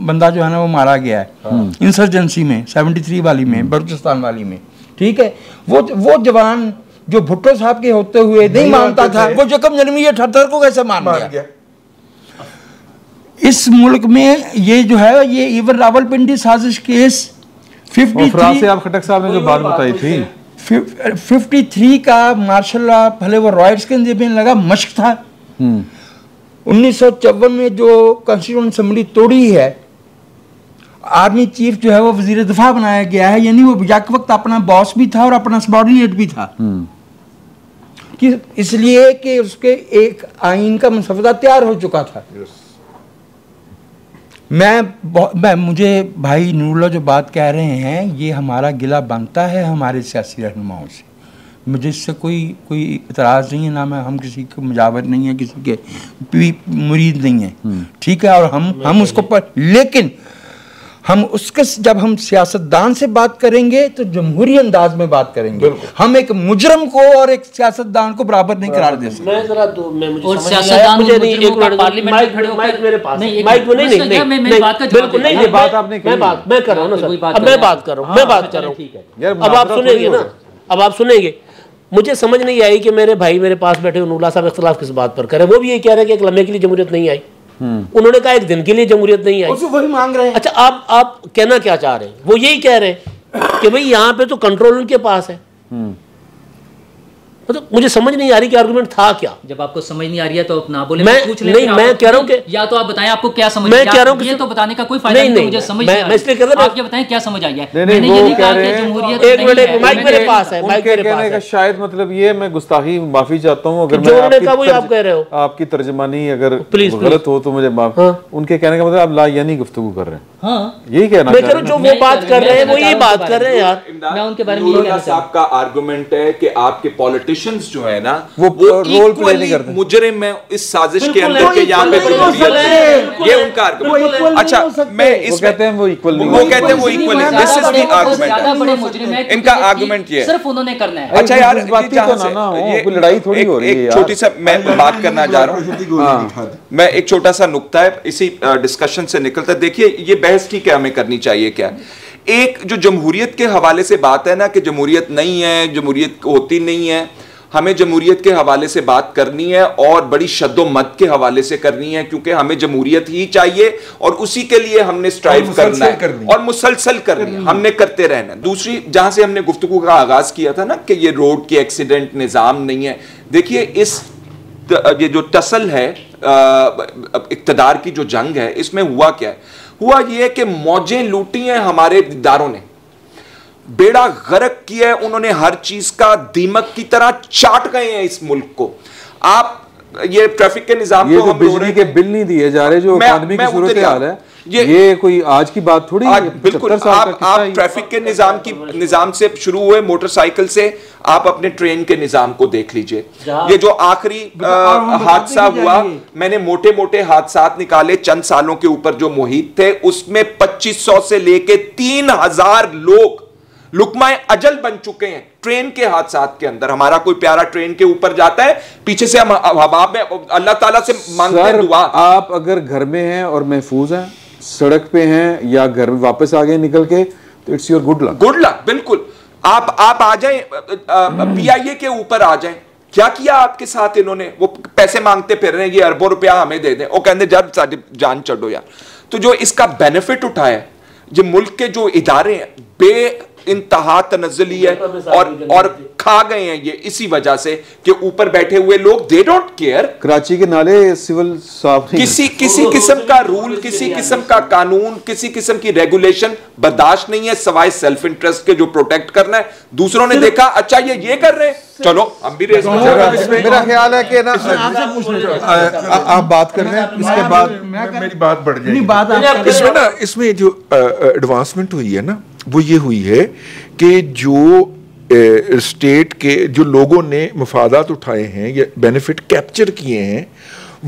बंदा जो है ना वो मारा गया है इंसर्जेंसी में, 73 वाली में, बलूचिस्तान वाली में, ठीक है। वो जवान जो भुट्टो साहब के होते हुए नहीं मानता था, वो जकम जनमी 78 को कैसे मान गया? इस मुल्क में ये जो है ये इवन रावलपिंडी साजिश केस 53 आप खटक साहब ने जो बात बताई थी 53 का मार्शल लॉ, भले वो रॉयट्स के अंदर लगा मश्क था, 1954 में जो कॉन्स्टिट्यूशन असम्बली तोड़ी है, आर्मी चीफ जो है वो वजीर दफा बनाया गया है, यानी वो बैक वक्त अपना बॉस भी था और अपना सबॉर्डिनेट भी था, कि इसलिए कि उसके एक आइन का मसवदा तैयार हो चुका था। मैं मुझे भाई नूरुल्लाह जो बात कह रहे हैं ये हमारा गिला बनता है हमारे सियासी रहनुमाओं से, मुझे इससे कोई इतराज़ नहीं है, ना मैं, हम किसी के मजावर नहीं है, किसी के भी मुरीद नहीं है, ठीक है। और हम उसको पर, लेकिन हम उसके जब हम सियासतदान से बात करेंगे तो जमहूरी अंदाज में बात करेंगे। हम एक मुजरम को और एक सियासतदान को बराबर नहीं करार दे सकते। मुझे समझ नहीं आई कि मेरे भाई मेरे पास बैठे नूला साहब इख्तिलाफ किस बात पर करें। वो भी ये कह रहे हैं कि एक लम्हे के लिए जमहूरियत नहीं आई, उन्होंने कहा एक दिन के लिए जमहूरियत नहीं आई, वही मांग रहे हैं। अच्छा, आप कहना क्या चाह रहे हैं? वो यही कह रहे हैं कि भाई यहाँ पे तो कंट्रोल उनके पास है। मतलब मुझे समझ नहीं आ रही कि आर्गुमेंट था क्या। जब आपको समझ नहीं आ रही है तो आप ना बोले, मैं पूछ लेते हैं। मैं कह रहा हूं या तो आप बताएं आपको क्या समझ आई, ये तो बताने का कोई फायदा नहीं, मुझे समझ नहीं। मैं इसलिए कह रहा हूं आप ये बताएं क्या समझ आई है। मैंने ये नहीं कहा कि जमहूरियत एक मिनट माइक मेरे पास है, माइक मेरे पास है। शायद मतलब ये मैं गुस्ताखी माफी चाहता हूं अगर मैं आप कह रहे हो आपकी तर्जुमानी अगर गलत हो तो मुझे माफ। उनके कहने का मतलब आप ला यानी गुफ्तगू कर रहे हैं। हां यही कहना मैं जो वो बात कर रहे हैं वो यही बात कर रहे हैं यार। मैं उनके बारे में ये कह रहा था आपका आर्गुमेंट है कि आपके पॉलिटिक्स जो है ना वो रोल प्ले नहीं करते, मुजरिम में इस साजिश के अंदर के यहाँ पे ये उनका आर्गुमेंट। अच्छा मैं इस कहते हैं वो इक्वल नहीं, दिस इज द आर्गुमेंट, इनका आर्गुमेंट ये सिर्फ उन्होंने करना है। अच्छा यार ये लड़ाई थोड़ी हो रही है। एक छोटी सा मैं बात करना चाह रहा हूँ, मैं एक छोटा सा नुक्ता है इसी डिस्कशन से निकलता। देखिए ये बहस ठीक है, हमें करनी चाहिए। क्या एक जो जमहूरियत के हवाले से बात है ना कि जमहूरियत नहीं है, जमहूरियत होती नहीं है, हमें जमहूरियत के हवाले से बात करनी है और बड़ी शद्दोमत के हवाले से करनी है, क्योंकि हमें जमहूरियत ही चाहिए और उसी के लिए हमने स्ट्राइव करना है और मुसलसल करनी है, हमने करते रहना। दूसरी जहां से हमने गुफ्तगू का आगाज किया था ना कि ये रोड के एक्सीडेंट निज़ाम नहीं है, देखिए इस ये जो टसल है इक़्तिदार की जो जंग है, इसमें हुआ क्या है? हुआ यह कि मौजें लूटी हैं हमारे दारों ने, बेड़ा गर्क किया है उन्होंने, हर चीज का दीमक की तरह चाट गए हैं इस मुल्क को। आप ये ट्रैफिक के निजाम को, हम बिजली के बिल नहीं दिए जा रहे, जो इकोनॉमी की सूरत हाल है, ये कोई आज की बात थोड़ी है। बिल्कुल आप ट्रैफिक के निजाम से शुरू हुए, मोटरसाइकिल से आप अपने ट्रेन के निजाम को देख लीजिए। ये जो आखिरी हादसा हुआ, मैंने मोटे मोटे हादसा निकाले चंद सालों के ऊपर जो मुहित थे, उसमें 2500 से लेके 3000 लोग लुकमाए अजल बन चुके हैं ट्रेन के हादसात के अंदर। हमारा कोई प्यारा ट्रेन के ऊपर जाता है, पीछे से हम हवा में अल्लाह ताला से मांगते हैं दुआ। आप अगर घर में हैं और महफूज हैं, सड़क पे हैं या घर में वापस आ गए निकल के, तो it's your good luck. Good luck, बिल्कुल। आप आ जाए PIA के ऊपर आ जाए, क्या किया आपके साथ इन्होंने? वो पैसे मांगते फिर रहे हैं कि अरबों रुपया हमें दे दें, वो कहते जब जान चढ़ो यार। तो जो इसका बेनिफिट उठाया जो मुल्क के जो इदारे हैं बेइंतहा तनज़ली है और खा गए हैं ये इसी वजह से कि ऊपर बैठे हुए लोग दे डोंट केयर। कराची के नाले सिविल साफ नहीं, किसी किस्म का रूल, किसी किस्म का कानून, किसी किस्म की रेगुलेशन बर्दाश्त नहीं है, सिवाय सेल्फ इंटरेस्ट के जो प्रोटेक्ट करना है। दूसरों ने देखा अच्छा ये कर रहे हैं, चलो हम भी रेस में। मेरा ख्याल है कि ना आप बात कर रहे हैं, इसके बाद मेरी बात बढ़ जाएगी। इसमें ना इसमें जो एडवांसमेंट हुई है ना वो ये हुई है कि जो स्टेट के जो लोगों ने मफादात उठाए हैं या बेनिफिट कैप्चर किए हैं,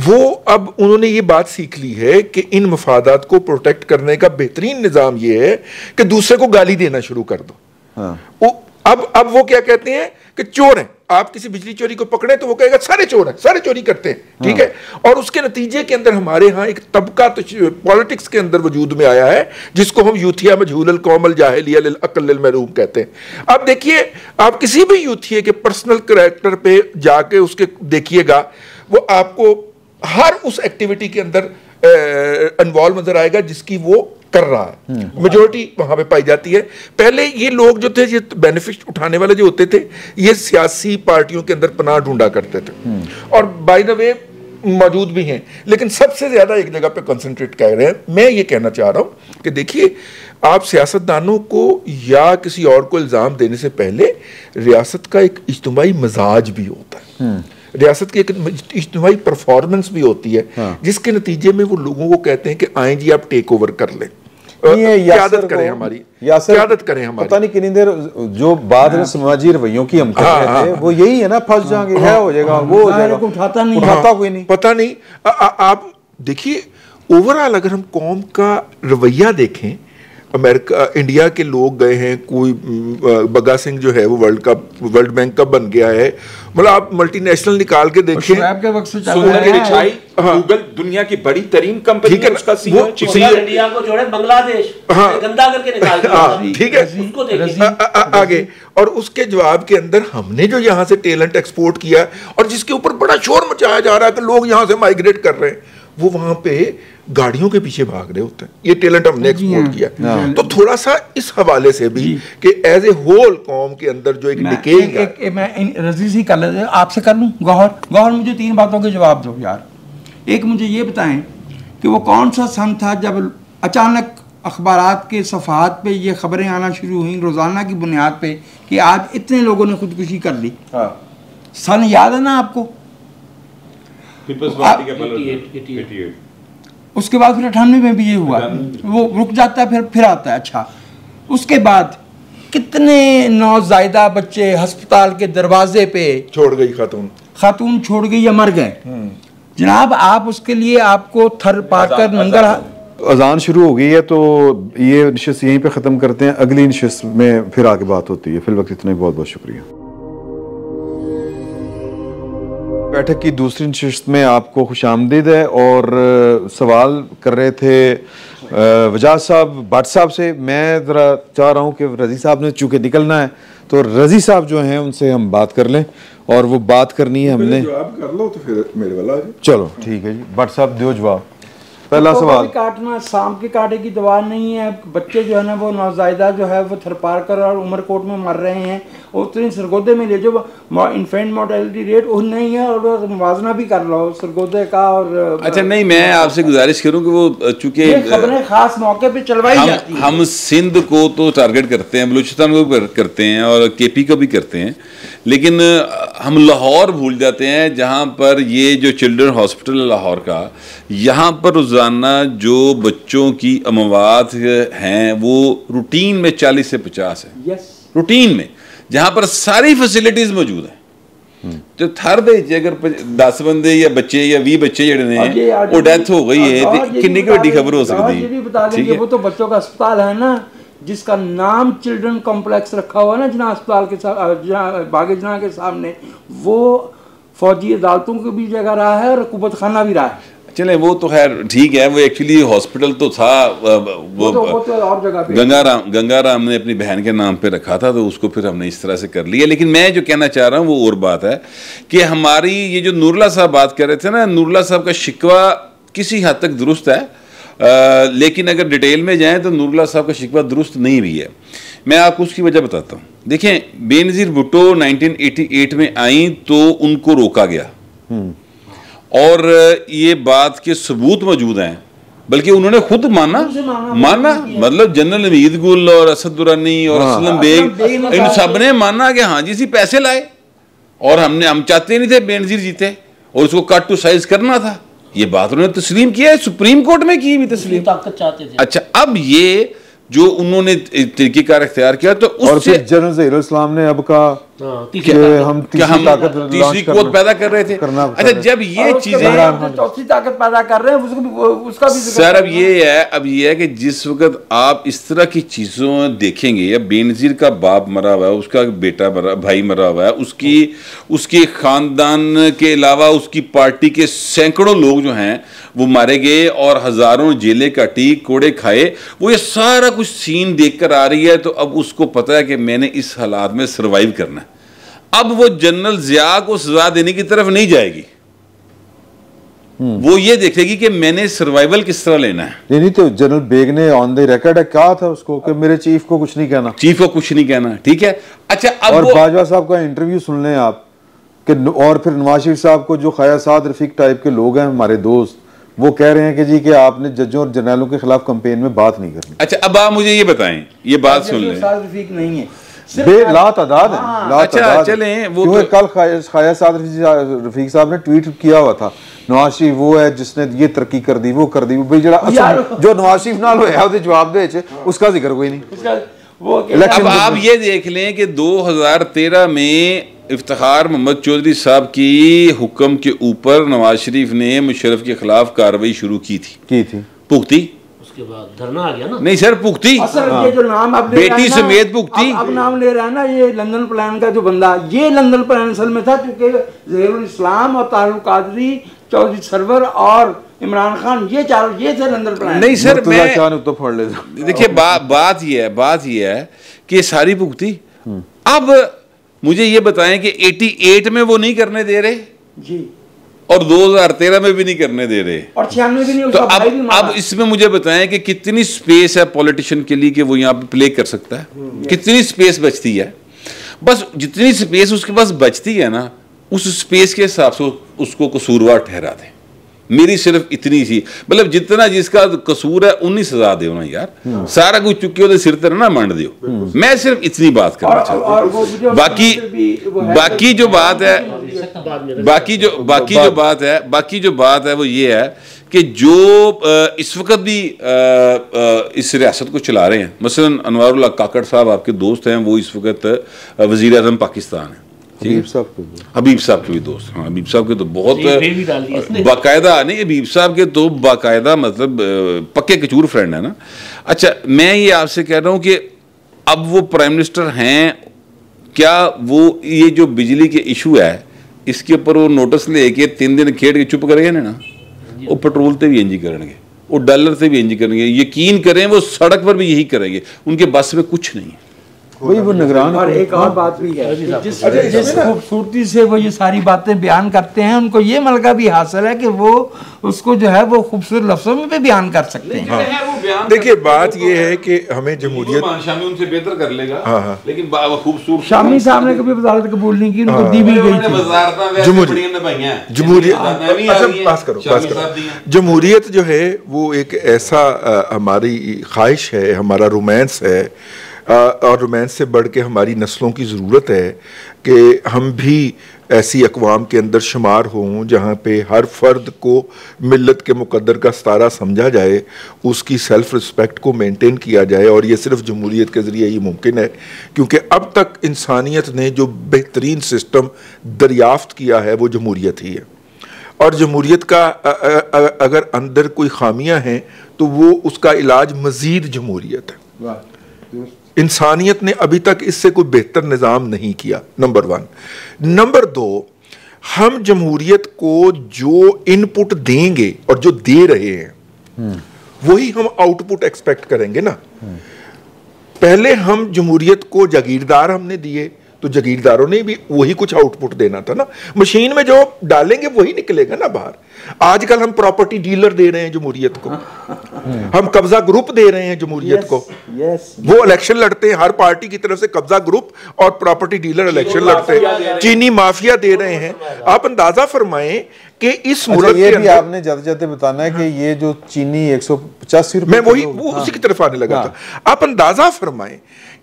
वो अब उन्होंने ये बात सीख ली है कि इन मफादात को प्रोटेक्ट करने का बेहतरीन निज़ाम ये है कि दूसरे को गाली देना शुरू कर दो। हाँ। अब वो क्या कहते हैं कि चोर हैं, आप किसी बिजली चोरी को पकड़े तो वो कहेगा सारे चोर हैं, सारे चोरी करते हैं, ठीक है। और उसके नतीजे के अंदर हमारे यहाँ एक तबका तो पॉलिटिक्स के अंदर वजूद में आया है जिसको हम यूथिया मजहूल कौमल जाहिलिया लिल अकल लिल महरूम कहते हैं। अब देखिए, आप किसी भी यूथिया के पर्सनल करैक्टर पे जाके उसके देखिएगा, वो आपको हर उस एक्टिविटी के अंदर इन्वॉल्व नजर आएगा जिसकी वो कर रहा है। मेजोरिटी वहां पे पाई जाती है। पहले ये लोग जो थे, ये बेनिफिट उठाने वाले जो होते थे, ये सियासी पार्टियों के अंदर पनाह ढूंढा करते थे और बाय द वे मौजूद भी हैं, लेकिन सबसे ज्यादा एक जगह पे कंसंट्रेट कर रहे हैं। मैं ये कहना चाह रहा हूं कि देखिए, आप सियासतदानों को या किसी और को इल्ज़ाम देने से पहले रियासत का एक इज्तिमाई मिजाज भी होता है, रियासत की एक इज्तिमाई परफॉर्मेंस भी होती है। हाँ। जिसके नतीजे में वो लोगों को कहते हैं कि आए जी आप टेक ओवर कर लें, यासर करें हमारी, यासर करें हमारी। पता नहीं कितनी देर जो बात है समाजी रवैयों की हम कर रहे थे, वो यही है ना, फंस जाएंगे, क्या हो जाएगा, वो हो जाएगा, उठाता कोई नहीं, पता नहीं। आप देखिए, ओवरऑल अगर हम कौम का रवैया देखें, अमेरिका इंडिया के लोग गए हैं, कोई बगा सिंह जो है वो वर्ल्ड बैंक का बन गया है, मतलब आप मल्टीनेशनल निकाल के देखें। गूगल दुनिया की बड़ी तरीन कंपनी है, उसका सीईओ इंडिया को जोड़े बांग्लादेश गंदा करके निकाल के, ठीक है, उसको देखिए आगे। और उसके जवाब के अंदर हमने जो यहाँ से टैलेंट एक्सपोर्ट किया और जिसके ऊपर बड़ा शोर मचाया जा रहा है कि लोग यहाँ से माइग्रेट कर रहे हैं, वो वहां पे गाड़ियों के पीछे भाग रहे होते हैं, ये टैलेंट हमने एक्सपोर्ट किया। तो थोड़ा सा इस हवाले से भी कि एज ए होल कौम के अंदर जो एक डिकेइंग है, मैं रजी से कर लेते, आपसे कर लूं। गौहर, मुझे तीन बातों के जवाब दो यार। एक मुझे ये बताएं कि वो कौन सा सन था जब अचानक अखबारात के सफहात पे ये खबरें आना शुरू हुई रोजाना की बुनियाद पे कि आज इतने लोगों ने खुदकुशी कर ली? सन याद है ना आपको? के उसके बाद फिर 98 में भी ये हुआ, वो रुक जाता है फिर आता है। अच्छा, उसके बाद कितने नौजायदा बच्चे हस्पताल के दरवाजे पे छोड़ गई खातून छोड़ गई या मर गए। जनाब, आप उसके लिए आपको थर पाकर नंगर। अजान शुरू हो गई है, तो ये निश्चित यहीं पे ख़त्म करते हैं, अगली निश्चित में फिर आगे बात होती है। फिलहाल इतना ही, बहुत बहुत शुक्रिया। बैठक की दूसरी नशिस्त में आपको खुशामदीद है। और सवाल कर रहे थे वजाज साहब भट्ट साहब से, मैं ज़रा चाह रहा हूँ कि रज़ी साहब ने चूँकि निकलना है तो रज़ी साहब जो हैं उनसे हम बात कर लें, और वो बात करनी है हमने। जवाब कर लो तो फिर मेरे वाला। चलो ठीक है जी, भट्ट साहब दो जवाब। पहला सवाल, काटना सांप के काटे की दवा नहीं है। बच्चे जो है ना वो नौजायदा जो है वो थरपार कर और उमरकोट में मर रहे हैं, और उतनी सरगोदे में ले जो इन्फेंट मोर्टेलिटी रेट वो नहीं है, और वो मुवाजना भी कर रहा हो सरगोदे का। और अच्छा नहीं, मैं आपसे गुजारिश करूं कि वो चूंकि खबरें खास मौके पर चलवाई जाती हैं, हम सिंध को तो टारगेट करते हैं, बलूचिस्तान को करते हैं और KP को भी करते हैं, लेकिन हम लाहौर भूल जाते हैं, जहाँ पर ये जो चिल्ड्रन हॉस्पिटल लाहौर का, यहाँ पर रोज़ाना जो बच्चों की अमवात हैं वो रूटीन में 40 से 50 है। Yes. रूटीन में, जहाँ पर सारी फैसिलिटीज़ मौजूद हैं। तो थर दे अगर 10 बंदे या बच्चे या 20 बच्चे जड़े ने वो डेथ हो गई है, कितनी बड़ी खबर हो सकती है। वो तो बच्चों का अस्पताल है ना, जिसका नाम चिल्ड्रन कॉम्प्लेक्स रखा हुआ है ना जना अस्पताल के साथ बागे जना के सामने, वो फौजी अदालतों की भी जगह रहा है और हुकूमत खाना भी रहा है। चले वो तो खैर ठीक है, वो एक्चुअली हॉस्पिटल तो था वो तो और जगह पे गंगाराम ने अपनी बहन के नाम पे रखा था, तो उसको फिर हमने इस तरह से कर लिया। लेकिन मैं जो कहना चाह रहा हूँ वो और बात है कि हमारी ये जो नूरुल्ला साहब बात कर रहे थे ना, नूरुल्ला साहब का शिकवा किसी हद तक दुरुस्त है, लेकिन अगर डिटेल में जाएँ तो नूरुल्ला साहब का शिकवा दुरुस्त नहीं भी है। मैं आपको उसकी वजह बताता हूँ। देखें, बेनज़ीर भुट्टो 1988 में आई तो उनको रोका गया और ये बात के सबूत मौजूद हैं, बल्कि उन्होंने खुद माना मतलब जनरल नवीद गुल और असद दुरानी और असलम बेग, इन सब ने माना कि हाँ जी सी पैसे लाए और हम चाहते नहीं थे बेनज़ीर जीते और उसको कट टू साइज करना था। ये बात उन्होंने तस्लीम किया है, सुप्रीम कोर्ट में की भी तस्लीम, ताकत चाहते थे। अच्छा, अब ये जो उन्होंने तरीकेकार अख्तियार किया तो उससे जनरल ज़हीरुल इस्लाम ने अब का हम तीसरी ताकत पैदा कर रहे थे। अच्छा, जब ये चीजें चौथी ताकत पैदा कर रहे हैं उसका भी सर अब ये है कि जिस वक्त आप इस तरह की चीज़ों देखेंगे, या बेनज़ीर का बाप मरा हुआ है, उसका बेटा भाई मरा हुआ है, उसके ख़ानदान के अलावा उसकी पार्टी के सैकड़ों लोग जो हैं वो मारे गए और हज़ारों जेलें काटी, कोड़े खाए, वो ये सारा कुछ सीन देख कर आ रही है। तो अब उसको पता है कि मैंने इस हालात में सर्वाइव करना है। अब वो जनरल जिया को सजा देने की तरफ नहीं जाएगी, वो ये देखेगी कि मैंने सर्वाइवल किस तरह लेना है। नहीं तो जनरल बेग ने ऑन द रिकॉर्ड कहा था उसको कि मेरे चीफ को कुछ नहीं कहना, ठीक है। अच्छा, अब और बाजवा साहब का इंटरव्यू सुन लें आप कि, और फिर नवाज शरीफ साहब को जो खाया साद रफीक टाइप के लोग हैं हमारे दोस्त, वो कह रहे हैं कि जी कि आपने जजों और जनरलों के खिलाफ कंपेन में बात नहीं करनी। अच्छा, अब आप मुझे ये बताएं, ये बात सुन लें, लातादाद है। अच्छा चलें, वो तो कल खाया साद रफीक साहब ने ट्वीट किया हुआ था, नवाज शरीफ वो है जिसने ये तरक्की कर दी, वो कर दी, वो जो नवाज शरीफ नाल होया उसके जवाब दे उसका जिक्र कोई नहीं। अब आप ये देख लें कि 2013 में इफ्तिखार मोहम्मद चौधरी साहब की हुक्म के ऊपर नवाज शरीफ ने मुशर्रफ के खिलाफ कार्रवाई शुरू की थी पुख्ती, धरना आ गया ना। नहीं सर, पुख्ती ये जो नाम आप बेटी समेत पुख्ती अब नाम ले रहा है ना, ये लंदन प्लान का जो बंदा, ये लंदन प्लान असल में था क्योंकि ज़हीरुल इस्लाम और तारुल कादरी, चौधरी सरवर और इमरान खान, ये चारों ये थे लंदन प्लान। नहीं सर, मैं तो फोड़ लेता। देखिए बात ये है कि सारी पुख्ती। अब मुझे ये बताएं कि 88 में वो नहीं करने दे रहे जी, और 2013 में भी नहीं करने दे रहे, और 96 भी नहीं। तो अब इसमें मुझे बताएं कि कितनी स्पेस है पॉलिटिशियन के लिए कि वो यहाँ पे प्ले कर सकता है, कितनी स्पेस बचती है। बस जितनी स्पेस उसके पास बचती है ना, उस स्पेस के हिसाब से उसको कसूरवार ठहरा दें। मेरी सिर्फ इतनी सी, मतलब जितना जिसका कसूर है उन्हीं सजा दो ना यार, सारा कुछ चुके हो सिर तरह ना मांड दो। मैं सिर्फ इतनी बात करना चाहता हूँ। बाकी जो बात है वो ये है कि जो इस वक्त भी इस रियासत को चला रहे हैं, मसलन अनवारुल्ला काकड़ साहब आपके दोस्त हैं, वो इस वक्त वजीर आजम पाकिस्तान है, हबीब साहब के भी दोस्त। हाँ, हबीब साहब के तो बहुत बाकायदा, नहीं हबीब साहब के तो बाकायदा मतलब पक्के कचूर फ्रेंड है ना। अच्छा, मैं ये आपसे कह रहा हूँ कि अब वो प्राइम मिनिस्टर हैं, क्या वो ये जो बिजली के इशू है इसके ऊपर वो नोटिस लेके 3 दिन खेड़ के चुप करेंगे ना। वो पेट्रोल से भी एंजी करेंगे, वो डॉलर से भी एंजी करेंगे, यकीन करें वो सड़क पर भी यही करेंगे, उनके बस में कुछ नहीं है। वो निगरान। और एक और बात भी है, जिस खूबसूरती से वो ये सारी बातें बयान करते हैं, उनको ये मलका भी हासिल है कि वो उसको जो है वो खूबसूरत लफ्जों में भी बयान कर सकते हैं। हाँ। देखिए बात ये है कि हमें जमहूरियत शामी उनसे बेहतर कर लेगा। हाँ। लेकिन खूबसूरत शामी साहब ने कभी वजारत कबूल नहीं की, उनको दी भी गई। जमहूरियत जो है वो एक ऐसा हमारी ख्वाहिश है, हमारा रोमांस है, और रोमांस से बढ़ के हमारी नस्लों की ज़रूरत है कि हम भी ऐसी अक़वाम के अंदर शुमार हों जहाँ पे हर फ़र्द को मिल्लत के मुक़द्दर का सतारा समझा जाए, उसकी सेल्फ़ रिस्पेक्ट को मेंटेन किया जाए। और ये सिर्फ जमहूरियत के ज़रिए ही मुमकिन है, क्योंकि अब तक इंसानियत ने जो बेहतरीन सिस्टम दरियाफ़्त किया है वो जमहूरियत ही है। और जमहूरियत का अगर अंदर कोई खामियाँ हैं तो वो उसका इलाज मज़ीद जमहूरियत है। इंसानियत ने अभी तक इससे कोई बेहतर निज़ाम नहीं किया, नंबर वन। नंबर दो, हम जमहूरियत को जो इनपुट देंगे और जो दे रहे हैं वही हम आउटपुट एक्सपेक्ट करेंगे ना। पहले हम जमहूरियत को जागीरदार हमने दिए तो जागीरदारों ने भी वही कुछ आउटपुट देना था ना, मशीन में जो डालेंगे वही निकलेगा ना बाहर। आजकल हम प्रॉपर्टी डीलर दे रहे हैं जमहूरियत को, हम कब्जा ग्रुप दे रहे हैं जमहूरियत को। वो इलेक्शन लड़ते हैं, हर पार्टी की तरफ से कब्जा ग्रुप और प्रॉपर्टी डीलर इलेक्शन लड़ते हैं, चीनी माफिया दे रहे हैं। आप अंदाजा फरमाएं कि इस मुल्क के अंदर आपने जाते-जाते बताना है कि ये जो चीनी 150 रुपए, मैं वही उसी की तरफ आने लगा था। आप अंदाजा फरमाएं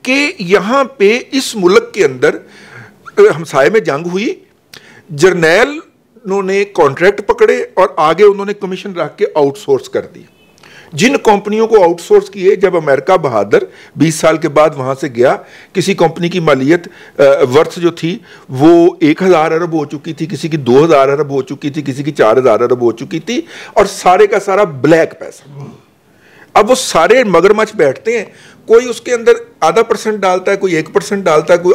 कि यहाँ पे इस मुल्क के अंदर हमसाये में जंग हुई, जर्नैल उन्होंने कॉन्ट्रैक्ट पकड़े और आगे उन्होंने कमीशन रख के आउटसोर्स कर दी। जिन कंपनियों को आउटसोर्स किए, जब अमेरिका बहादुर 20 साल के बाद वहाँ से गया, किसी कंपनी की मालियत वर्थ जो थी वो 1000 अरब हो चुकी थी, किसी की 2000 अरब हो चुकी थी, किसी की 4000 अरब हो चुकी थी, और सारे का सारा ब्लैक पैसा। अब वो सारे मगरमच्छ बैठते हैं, कोई उसके अंदर 0.5% डालता है, कोई 1% डालता है, कोई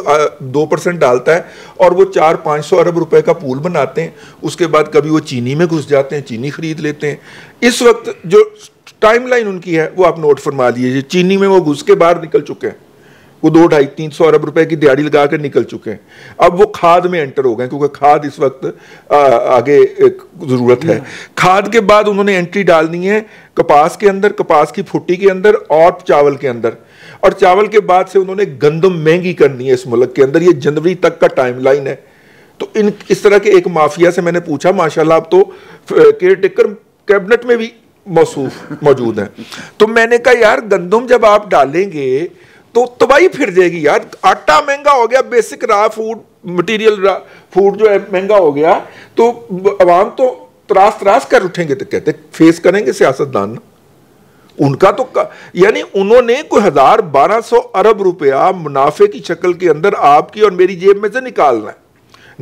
2% डालता है, और वो 400-500 अरब रुपए का पूल बनाते हैं। उसके बाद कभी वो चीनी में घुस जाते हैं, चीनी खरीद लेते हैं। इस वक्त जो टाइमलाइन उनकी है वो आप नोट फरमा लीजिए, चीनी में वो घुस के बाहर निकल चुके हैं, वो 200-300 अरब रुपए की दिहाड़ी लगा कर निकल चुके हैं। अब वो खाद में एंटर हो गए, क्योंकि खाद इस वक्त आगे ज़रूरत है। खाद के बाद उन्होंने एंट्री डालनी है कपास के अंदर, कपास की फुट्टी के अंदर और चावल के अंदर, और चावल के बाद से उन्होंने गंदम महंगी करनी है इस मुल्क के अंदर। ये जनवरी तक का टाइमलाइन है। तो इस तरह के एक माफिया से मैंने पूछा, माशाल्लाह अब तो केयर टेकर कैबिनेट में भी मौजूद हैं। तो मैंने कहा यार गंदम जब आप डालेंगे तो तबाही फिर जाएगी यार, आटा महंगा हो गया, basic raw food material food जो है महंगा हो गया, तो अवाम तो त्रास त्रास कर उठेंगे। तो कहते फेस करेंगे सियासतदान उनका, तो यानी उन्होंने कोई 1000-1200 अरब रुपया मुनाफे की शक्ल के अंदर आपकी और मेरी जेब में से निकालना है,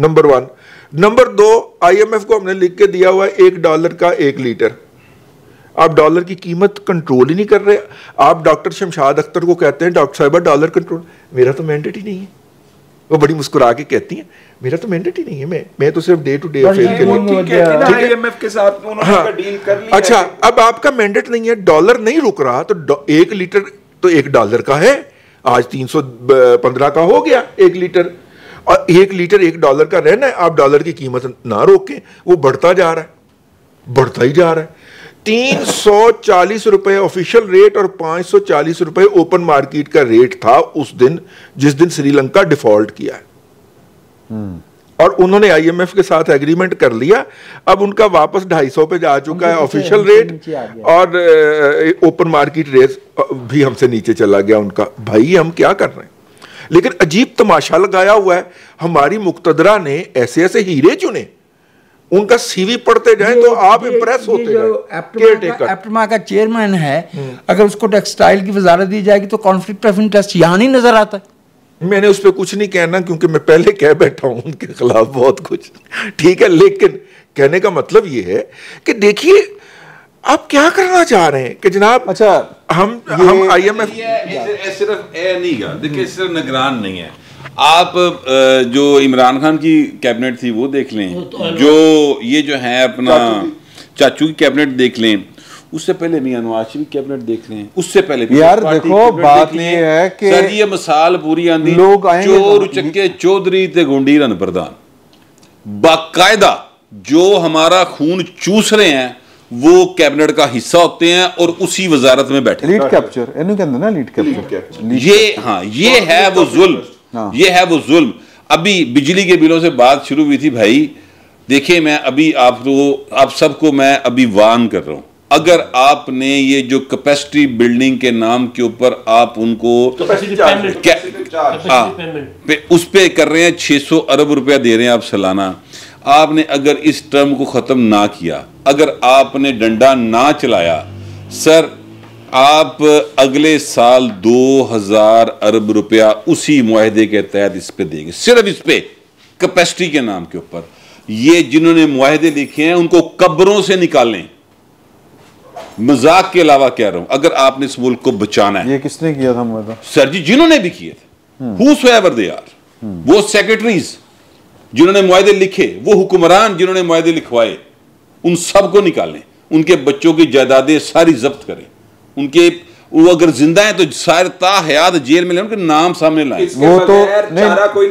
नंबर वन। नंबर दो, IMF को हमने लिख के दिया हुआ $1 का 1 लीटर। आप डॉलर की कीमत कंट्रोल ही नहीं कर रहे। आप डॉक्टर शमशाद अख्तर को कहते हैं डॉक्टर साहिबा डॉलर कंट्रोल, मेरा तो मैंडेट ही नहीं है। वो बड़ी मुस्कुरा के कहती हैं मेरा तो मैंडेट ही नहीं है, मैं तो सिर्फ डे टू डे अफेयर के लिए IMF के साथ उन्होंने डील कर लिया। अच्छा, अब आपका मैंडेट नहीं है, डॉलर नहीं रुक रहा, तो 1 लीटर तो $1 का है, आज 315 का हो गया 1 लीटर, और 1 लीटर $1 का रहना है। आप डॉलर की कीमत ना रोकें, वो बढ़ता जा रहा है, बढ़ता ही जा रहा है। 340 रुपए ऑफिशियल रेट और 540 रुपए ओपन मार्केट का रेट था उस दिन जिस दिन श्रीलंका डिफॉल्ट किया है, और उन्होंने IMF के साथ एग्रीमेंट कर लिया। अब उनका वापस 250 पे जा चुका है ऑफिशियल रेट, और ओपन मार्केट रेट भी हमसे नीचे चला गया उनका। भाई हम क्या कर रहे हैं? लेकिन अजीब तमाशा लगाया हुआ है। हमारी मुक्तदरा ने ऐसे ऐसे हीरे चुने, उनका सीवी पढ़ते जाएं तो आप इम्प्रेस होते हैं। एप्टमा का चेयरमैन है, अगर उसको टेक्सटाइल की वजारत दी जाएगी तो कॉन्फ्लिक्ट ऑफ इंटरेस्ट यहाँ नहीं नजर आता है। मैंने उस पर कुछ नहीं कहना क्योंकि मैं पहले कह बैठा हूँ उनके खिलाफ बहुत कुछ, ठीक है। लेकिन कहने का मतलब ये है कि देखिए आप क्या करना चाह रहे हैं कि जनाब, अच्छा हम IMF सिर्फ ए नहीं है, देखिए सिर्फ निगरान नहीं है। आप जो इमरान खान की कैबिनेट थी वो देख लें, जो ये जो है अपना चाचू की कैबिनेट देख लें, उससे पहले मियां नवाज शरीफ की कैबिनेट देख लें, उससे पहले यार देखो बात ये है कि सर ये मिसाल पूरी आंधी लोग चोर उचक्के चौधरी ते गुंडी रन प्रधान बाकायदा जो हमारा खून चूस रहे हैं वो कैबिनेट का हिस्सा होते हैं और उसी वजारत में बैठे। लीड कैप्चर इन्होंने कहते हैं ना, लीड कैप्चर। ये हाँ ये है वो जुल्म, ये है वो जुल्म। अभी बिजली के बिलों से बात शुरू हुई थी। भाई देखिए मैं अभी आप सबको मैं अभी वार्न कर रहा हूँ, अगर आपने ये जो कैपेसिटी बिल्डिंग के नाम के ऊपर आप उनको उस पर कर रहे हैं 600 अरब रुपया दे रहे हैं आप सालाना, आपने अगर इस टर्म को ख़त्म ना किया, अगर आपने डंडा ना चलाया, सर आप अगले साल 2000 अरब रुपया उसी मुआहदे के तहत इस पे देंगे, सिर्फ इस पे कैपेसिटी के नाम के ऊपर। ये जिन्होंने मुआहदे लिखे हैं उनको कब्रों से निकालें, मजाक के अलावा कह रहा हूं, अगर आपने इस मुल्क को बचाना है। ये किसने किया था मुल्क? सर जी जिन्होंने भी किए थे, whosoever they are, वो सेक्रेटरीज जिन्होंने मुआहदे लिखे, वो हुक्मरान जिन्होंने मुआहदे लिखवाए, उन सबको निकालें, उनके बच्चों की जायदादें सारी जब्त करें, उनके वो अगर जिंदा है तो सारे ताहयात जेल में ले, उनके नाम सामने लाए। वो तो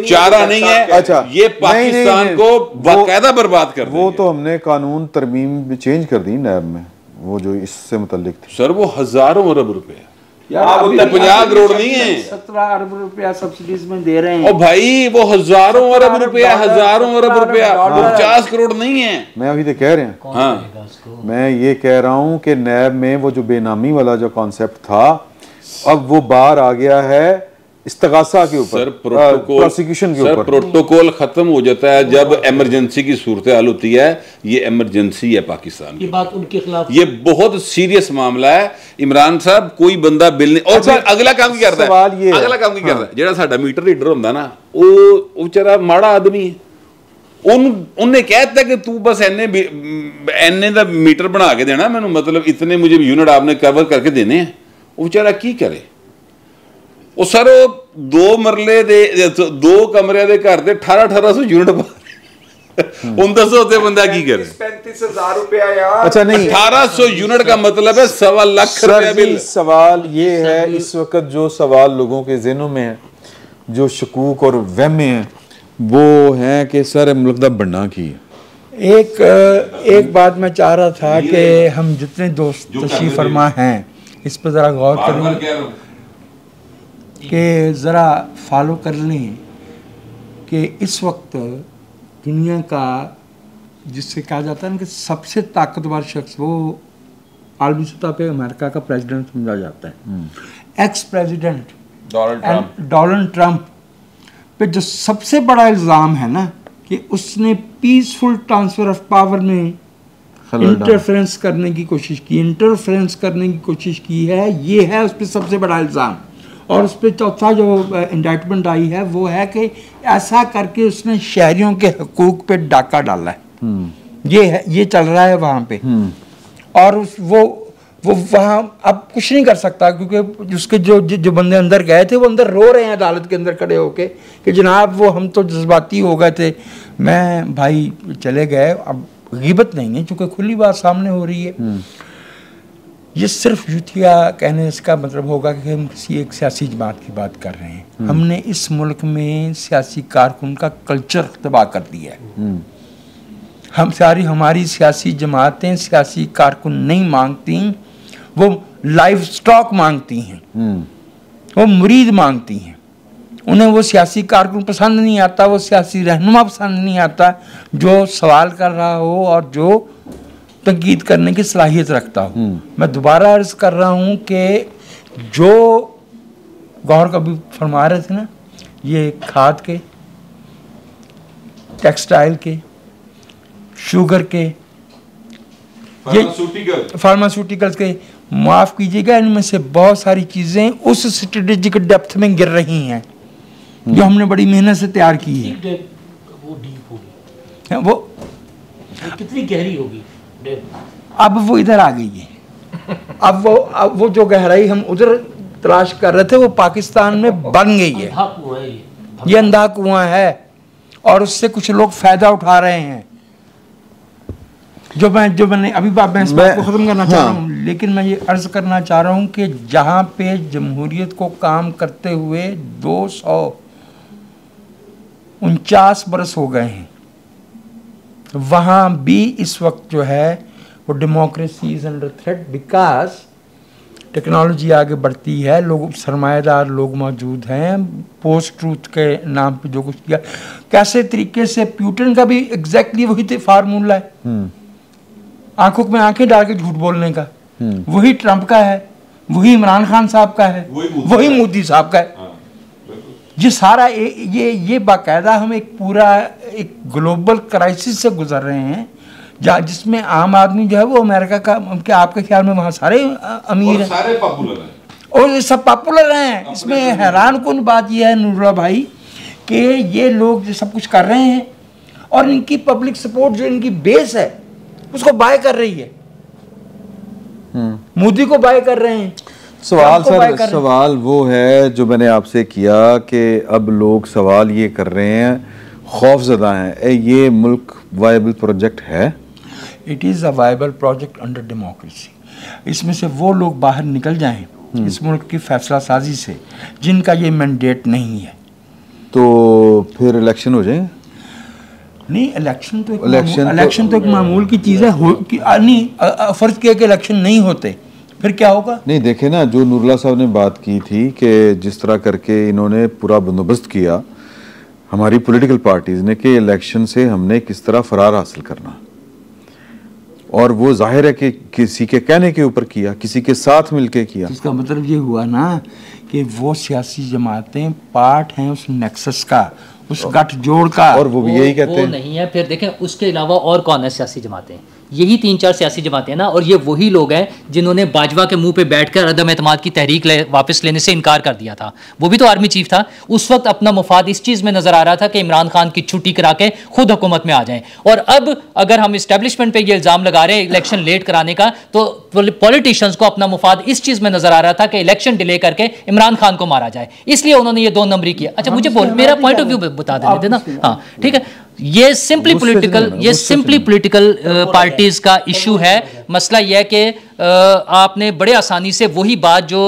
चारा नहीं है। अच्छा, ये पाकिस्तान को बाकायदा बर्बाद कर। वो तो हमने कानून तरमीम चेंज कर दी नैब में, वो जो इससे मुतल्लिक थी। सर वो हजारों अरब रुपए, 50 करोड़ नहीं है, 17 अरब रुपया सब्सिडीज में दे रहे हैं। ओ भाई वो हजारों अरब रुपया, हजारों अरब रुपया, 50 करोड़ नहीं है। मैं अभी तो कह रहे हैं, हाँ मैं ये कह रहा हूँ कि नैब में वो जो बेनामी वाला जो कॉन्सेप्ट था अब वो बाहर आ गया है इस्तगासा के ऊपर, प्रोसिक्यूशन के ऊपर। प्रोटोकॉल खत्म हो जाता है जब इमरजेंसी की सूरत हाल होती है। ये इमरजेंसी है पाकिस्तान की, बात उनके खिलाफ। ये बहुत सीरियस मामला है इमरान साहब, कोई बंदा बिल नहीं। और फिर अगला काम क्या करता है, अगला काम क्या करता है, जेड़ा साडा मीटर रीडर होंदा ना, वो बेचारा माड़ा आदमी उन्हें कहता कि तू बस एने का मीटर बना के देना मैनू, मतलब इतने मुझे यूनिट आपने कवर करके देने हैं। वो बेचारा की करे? ਉਹ ਸਰ ਉਹ 2 ਮਰਲੇ ਦੇ 2 ਕਮਰਿਆਂ ਦੇ ਘਰ ਦੇ 1800 ਯੂਨਿਟ उन 10 होते बंदा की करे? 35,000 रुपया यार। अच्छा नहीं, 1800 यूनिट का मतलब है 1.25 लाख रुपया बिल। सवाल ये है इस वक्त जो सवाल लोगों के जहनों में है, जो शकूक और वहम में है, वो है कि सर मुल्क का बनना की है। एक बात मैं चाह रहा था कि हम जितने दोस्त तशरीफ फरमा हैं इस पर ज़रा गौर करें, कि ज़रा फॉलो कर लें कि इस वक्त दुनिया का जिससे कहा जाता है ना कि सबसे ताकतवर शख्स, वो आलमी सतह पे अमेरिका का प्रेसिडेंट समझा जाता है। एक्स प्रेसिडेंट डोनाल्ड ट्रंप पे जो सबसे बड़ा इल्ज़ाम है ना कि उसने पीसफुल ट्रांसफ़र ऑफ पावर में इंटरफेरेंस करने की कोशिश की, है, ये है उस पर सबसे बड़ा इल्ज़ाम। और उस पर चौथा जो इंडाइटमेंट आई है वो है कि ऐसा करके उसने शहरियों के हकूक़ पे डाका डाला है। ये है, ये चल रहा है वहाँ पे। और उस वो वहाँ अब कुछ नहीं कर सकता, क्योंकि उसके जो बंदे अंदर गए थे वो अंदर रो रहे हैं अदालत के अंदर खड़े होके कि जनाब वो हम तो जज्बाती हो गए थे। मैं भाई चले गए, अब गीबत नहीं है चूँकि खुली बात सामने हो रही है। ये सिर्फ झूठिया कहने इसका मतलब होगा कि हम किसी एक सियासी जमात की बात कर रहे हैं। हमने इस मुल्क में सियासी कारकुन का कल्चर तबाह कर दिया है। हम सारी हमारी सियासी जमातें सियासी कारकुन नहीं मांगती, वो लाइफ स्टॉक मांगती हैं, वो मुरीद मांगती हैं। उन्हें वो सियासी कारकुन पसंद नहीं आता, वो सियासी रहनुमा पसंद नहीं आता जो सवाल कर रहा हो और जो तंकीद करने की सलाहियत रखता हूँ। मैं दोबारा अर्ज़ कर रहा हूँ कि जो गौहर कभी फरमा रहे थे ना, ये खाद के, टेक्सटाइल के, शुगर के, फार्मास्यूटिकल्स के, माफ़ कीजिएगा इनमें से बहुत सारी चीज़ें उस स्ट्रेटेजिक डेप्थ में गिर रही हैं जो हमने बड़ी मेहनत से तैयार की है। वो कितनी गहरी होगी, अब वो इधर आ गई है। अब वो जो गहराई हम उधर तलाश कर रहे थे वो पाकिस्तान में बन गई है। ये अंधा कुआं है और उससे कुछ लोग फायदा उठा रहे हैं। जो मैंने अभी बात में ख़त्म करना चाह रहा हूँ, लेकिन मैं ये अर्ज़ करना चाह रहा हूँ कि जहाँ पे जमहूरियत को काम करते हुए 249 बरस हो गए हैं, वहाँ भी इस वक्त जो है वो democracy is under threat, because technology आगे बढ़ती है, लोग सरमाएदार लोग मौजूद हैं, पोस्ट ट्रूथ के नाम पे जो कुछ किया, कैसे तरीके से प्यूटन का भी एग्जैक्टली वही फार्मूला है, आंखों में आंखें डाल के झूठ बोलने का। वही ट्रंप का है, वही इमरान खान साहब का है, वही मोदी साहब का है। ये सारा ये बाकायदा हम एक पूरा एक ग्लोबल क्राइसिस से गुजर रहे हैं, जिसमें आम आदमी जो है वो अमेरिका का, उनके आपके ख्याल में वहाँ सारे अमीर हैं, सारे पॉपुलर हैं और ये सब पॉपुलर हैं। इसमें हैरान कौन बात ये है नूरुल्ला भाई कि ये लोग जो सब कुछ कर रहे हैं और इनकी पब्लिक सपोर्ट जो इनकी बेस है उसको बाय कर रही है। मोदी को बाय कर रहे हैं। सवाल सर, सवाल वो है जो मैंने आपसे किया कि अब लोग सवाल ये कर रहे हैं, खौफजदा हैं, ये मुल्क वायबल प्रोजेक्ट है? It is a viable project under democracy. इसमें से वो लोग बाहर निकल जाएं इस मुल्क की फैसला साजी से जिनका ये मैंडेट नहीं है। तो फिर इलेक्शन हो जाए? नहीं, इलेक्शन तो एक मामूल की चीज़ है। नहीं, फ़र्ज़ किया कि इलेक्शन नहीं होते फिर क्या होगा? नहीं देखे ना, जो नूरुल्लाह साहब ने बात की थी कि जिस तरह करके इन्होंने पूरा बंदोबस्त किया हमारी पॉलिटिकल पार्टीज़ ने कि इलेक्शन से हमने किस तरह फरार हासिल करना, और वो जाहिर है कि किसी के कहने के ऊपर किया, किसी के साथ मिलके किया। इसका मतलब ये हुआ ना कि वो सियासी जमातें पार्ट हैं उस नेक्सस का, उस गठजोड़ का, और वो भी यही कहते हैं नहीं है। फिर देखें उसके अलावा और कौन है सियासी जमातें? यही 3-4 सियासी जमातें हैं ना, और ये वही लोग हैं जिन्होंने बाजवा के मुंह पे बैठकर अदम एतमाद की तहरीक वापस लेने से इनकार कर दिया था। वो भी तो आर्मी चीफ था, उस वक्त अपना मुफाद इस चीज़ में नज़र आ रहा था कि इमरान खान की छुट्टी करा के खुद हुकूमत में आ जाएं। और अब अगर हम इस्टेब्लिशमेंट पर यह इल्ज़ाम लगा रहे हैं इलेक्शन लेट कराने का, तो पॉलिटिशियंस को अपना मुफाद इस चीज़ में नज़र आ रहा था कि इलेक्शन डिले करके इमरान खान को मारा जाए, इसलिए उन्होंने ये 2 नंबरी किया। अच्छा मुझे बोल, मेरा पॉइंट ऑफ व्यू बता देने देना। हाँ ठीक है, ये सिंपली पॉलिटिकल पार्टीज़ का इशू है। मसला यह है कि आपने बड़े आसानी से वही बात जो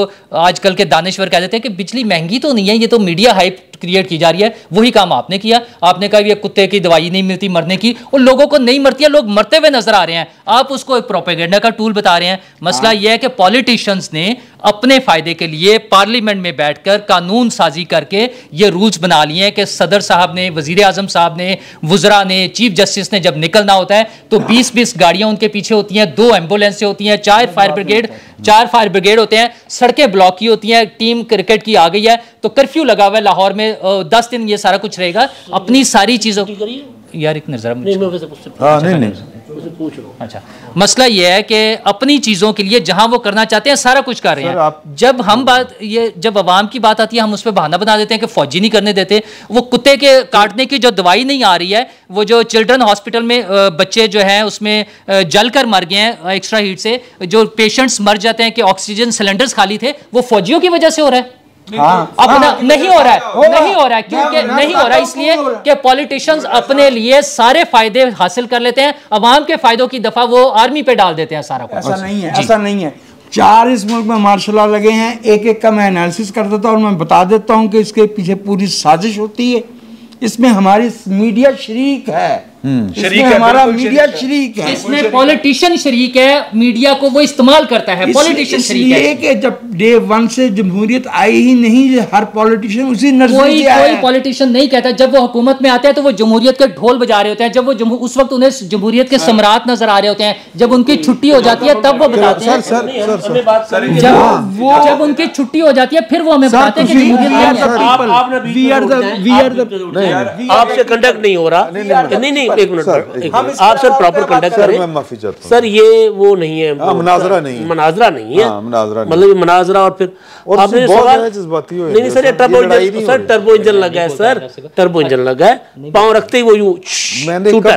आजकल के दानिश्वर कह देते हैं कि बिजली महंगी तो नहीं है, ये तो मीडिया हाइप क्रिएट की जा रही है, वही काम आपने किया। आपने कहा ये कुत्ते की दवाई नहीं मिलती मरने की, और लोगों को नहीं मरती है, लोग मरते हुए नजर आ रहे हैं, आप उसको एक प्रोपेगेंडा का टूल बता रहे हैं। मसला यह है कि पॉलिटिशियंस ने अपने फायदे के लिए पार्लियामेंट में बैठकर कानून साजी करके ये रूल्स बना लिए हैं कि सदर साहब ने, वजीर आजम साहब ने, वुजरा ने, चीफ जस्टिस ने जब निकलना होता है तो 20-20 गाड़ियां उनके पीछे होती हैं, 2 एम्बुलेंसें होती हैं, 4 फायर ब्रिगेड होते हैं, सड़कें ब्लॉक की होती हैं, टीम क्रिकेट की आ गई है, तो कर्फ्यू लगा हुआ है लाहौर में 10 दिन, ये सारा कुछ रहेगा। अपनी सारी चीज़ों यार एक नजर पूछ लो। अच्छा मसला यह है कि अपनी चीज़ों के लिए जहां वो करना चाहते हैं सारा कुछ कर रहे हैं। जब हम बात ये जब आवाम की बात आती है हम उस पर बहाना बना देते हैं कि फौजी नहीं करने देते। वो कुत्ते के काटने की जो दवाई नहीं आ रही है, वो जो चिल्ड्रन हॉस्पिटल में बच्चे जो हैं उसमें जल कर मर गए हैं एक्स्ट्रा हीट से, जो पेशेंट्स मर जाते हैं कि ऑक्सीजन सिलेंडर्स खाली थे, वो फौजियों की वजह से हो रहा है। हाँ, अपना नहीं हो रहा है, नहीं हो रहा है क्योंकि नहीं हो रहा है इसलिए कि पॉलिटिशियंस अपने लिए सारे फायदे हासिल कर लेते हैं, अवाम के फायदों की दफा वो आर्मी पे डाल देते हैं सारा कुछ। ऐसा नहीं है, ऐसा नहीं है। 4 इस मुल्क में मार्शल लॉ लगे हैं, एक एक का मैं एनालिसिस कर देता हूँ और मैं बता देता हूँ कि इसके पीछे पूरी साजिश होती है। इसमें हमारी मीडिया शरीक है, इसमें हमारा मीडिया शरीक है, इसमें पॉलिटिशियन शरीक है, मीडिया को वो इस्तेमाल करता है, पॉलिटिशियन शरीक है। कि जब डे 1 से जमहूरियत आई ही नहीं, हर पॉलिटिशियन उसी नर्सरी से आया है। कोई पॉलिटिशियन नहीं कहता, जब वो हुकूमत में आते हैं तो वो जमहूरियत के ढोल बजा रहे होते हैं, जब वो उस वक्त उन्हें जमहूरियत के सम्राट नजर आ रहे होते हैं। जब उनकी छुट्टी हो जाती है तब वो बताते हैं, जब उनकी छुट्टी हो जाती है फिर वो हमें बताते हैं आपसे कंडक्ट नहीं हो रहा। नहीं एक मिनट, आप सर प्रॉपर कंडक्ट करें सर, ये वो नहीं है, मुनाजरा नहीं है, मतलब मुनाजरा। और फिर आपने नहीं सर, ये टर्बो इंजन लगा है सर, टर्बो इंजन लगा है, पाँव रखते ही वो यू छूटा।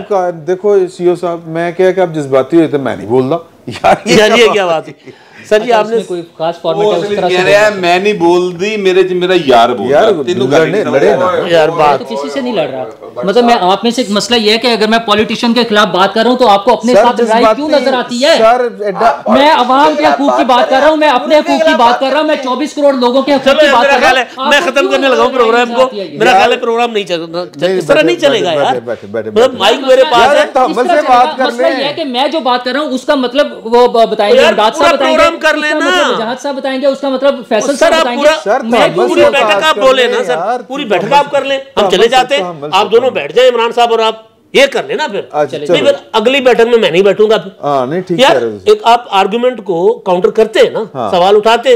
देखो सीईओ साहब, मैं क्या कि आप जज्बाती होते, मैं नहीं बोल रहा यार, ये क्या बात है सर जी, आपने कोई खास फॉर्मेट उस तरह से कह रहा है, मैं नहीं बोल दी मेरे मेरा यार बोल रहा, तीनों लड़े ना यार, बात तो किसी से नहीं लड़ रहा। मतलब मैं आप में से मसला ये है कि अगर मैं पॉलिटिशियन के खिलाफ बात कर रहा हूं तो आपको अपने साथ लड़ाई क्यों नजर आती है? मैं आवाम के हकूक की बात कर रहा हूं, मैं अपने हकूक की बात कर रहा हूं, मैं 24 करोड़ लोगों के हकूक की बात कर रहा हूं। मैं खत्म करने लगा हूं प्रोग्राम को, मेरा ख्याल है प्रोग्राम नहीं चलेगा, इस तरह नहीं चलेगा यार। मतलब माइक मेरे पास है, मसला ये है कि मैं जो बात कर रहा हूं उसका मतलब वो बताएंगे, बात साहब बताएंगे, कर लेना जहाज साहब बताएंगे, उसका मतलब फैसल सर आप पूरी बैठक आप बोले ना सर, पूरी बैठक आप कर लें, हम चले जाते हैं, आप दोनों बैठ जाए इमरान साहब और आप ये कर लेना। फिर नहीं, फिर अगली बैठक में मैं नहीं बैठूंगा। फिर यार एक आप आर्गुमेंट को काउंटर करते हैं ना, सवाल उठाते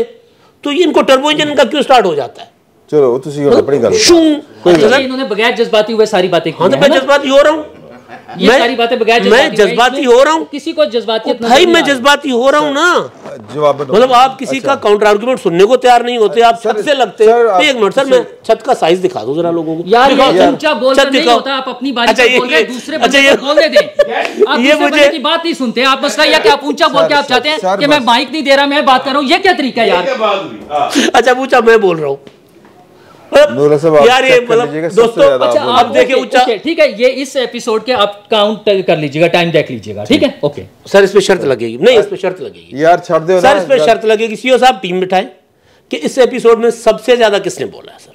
तो इनको टर्बो इंजन का क्यों स्टार्ट हो जाता है? चलो अपनी इन्होंने बगैर जज्बाती हुए सारी बातें, जज्बाती हो रहा हूँ ये सारी बातें बगैर मैं जज्बाती हो रहा हूँ, किसी को जज्बातियत भाई मैं जज्बाती हो रहा हूँ ना। जवाब मतलब आप किसी का काउंटर आर्गुमेंट सुनने को तैयार नहीं होते, आप सबसे लगते हैं। एक मिनट सर, मैं छत का साइज दिखा दो जरा लोगों को। यार ऊंचा बोलना नहीं होता, आप अपनी बारी से बोल रहे हैं, दूसरे बंदे को बोलने दें। आप ये मुझे की बात नहीं सुनते। आप मसला यह कि आप ऊंचा बोल के आप चाहते हैं कि मैं माइक नहीं दे रहा, मैं बात कर रहा हूँ। ये क्या तरीका है यार? अच्छा ऊंचा मैं बोल रहा हूँ यार, ये मतलब दोस्तों। अच्छा आप देखिए ऊंचा, ठीक है, ये इस एपिसोड के आप काउंट कर लीजिएगा, टाइम देख लीजिएगा, ठीक है ओके सर। इस पे शर्त लगेगी, नहीं इस पे शर्त लगेगी यार, छोड़ दो सर, इस पे शर्त लगेगी। सीईओ साहब टीम बिठाएं कि इस एपिसोड में सबसे ज्यादा किसने बोला है सर,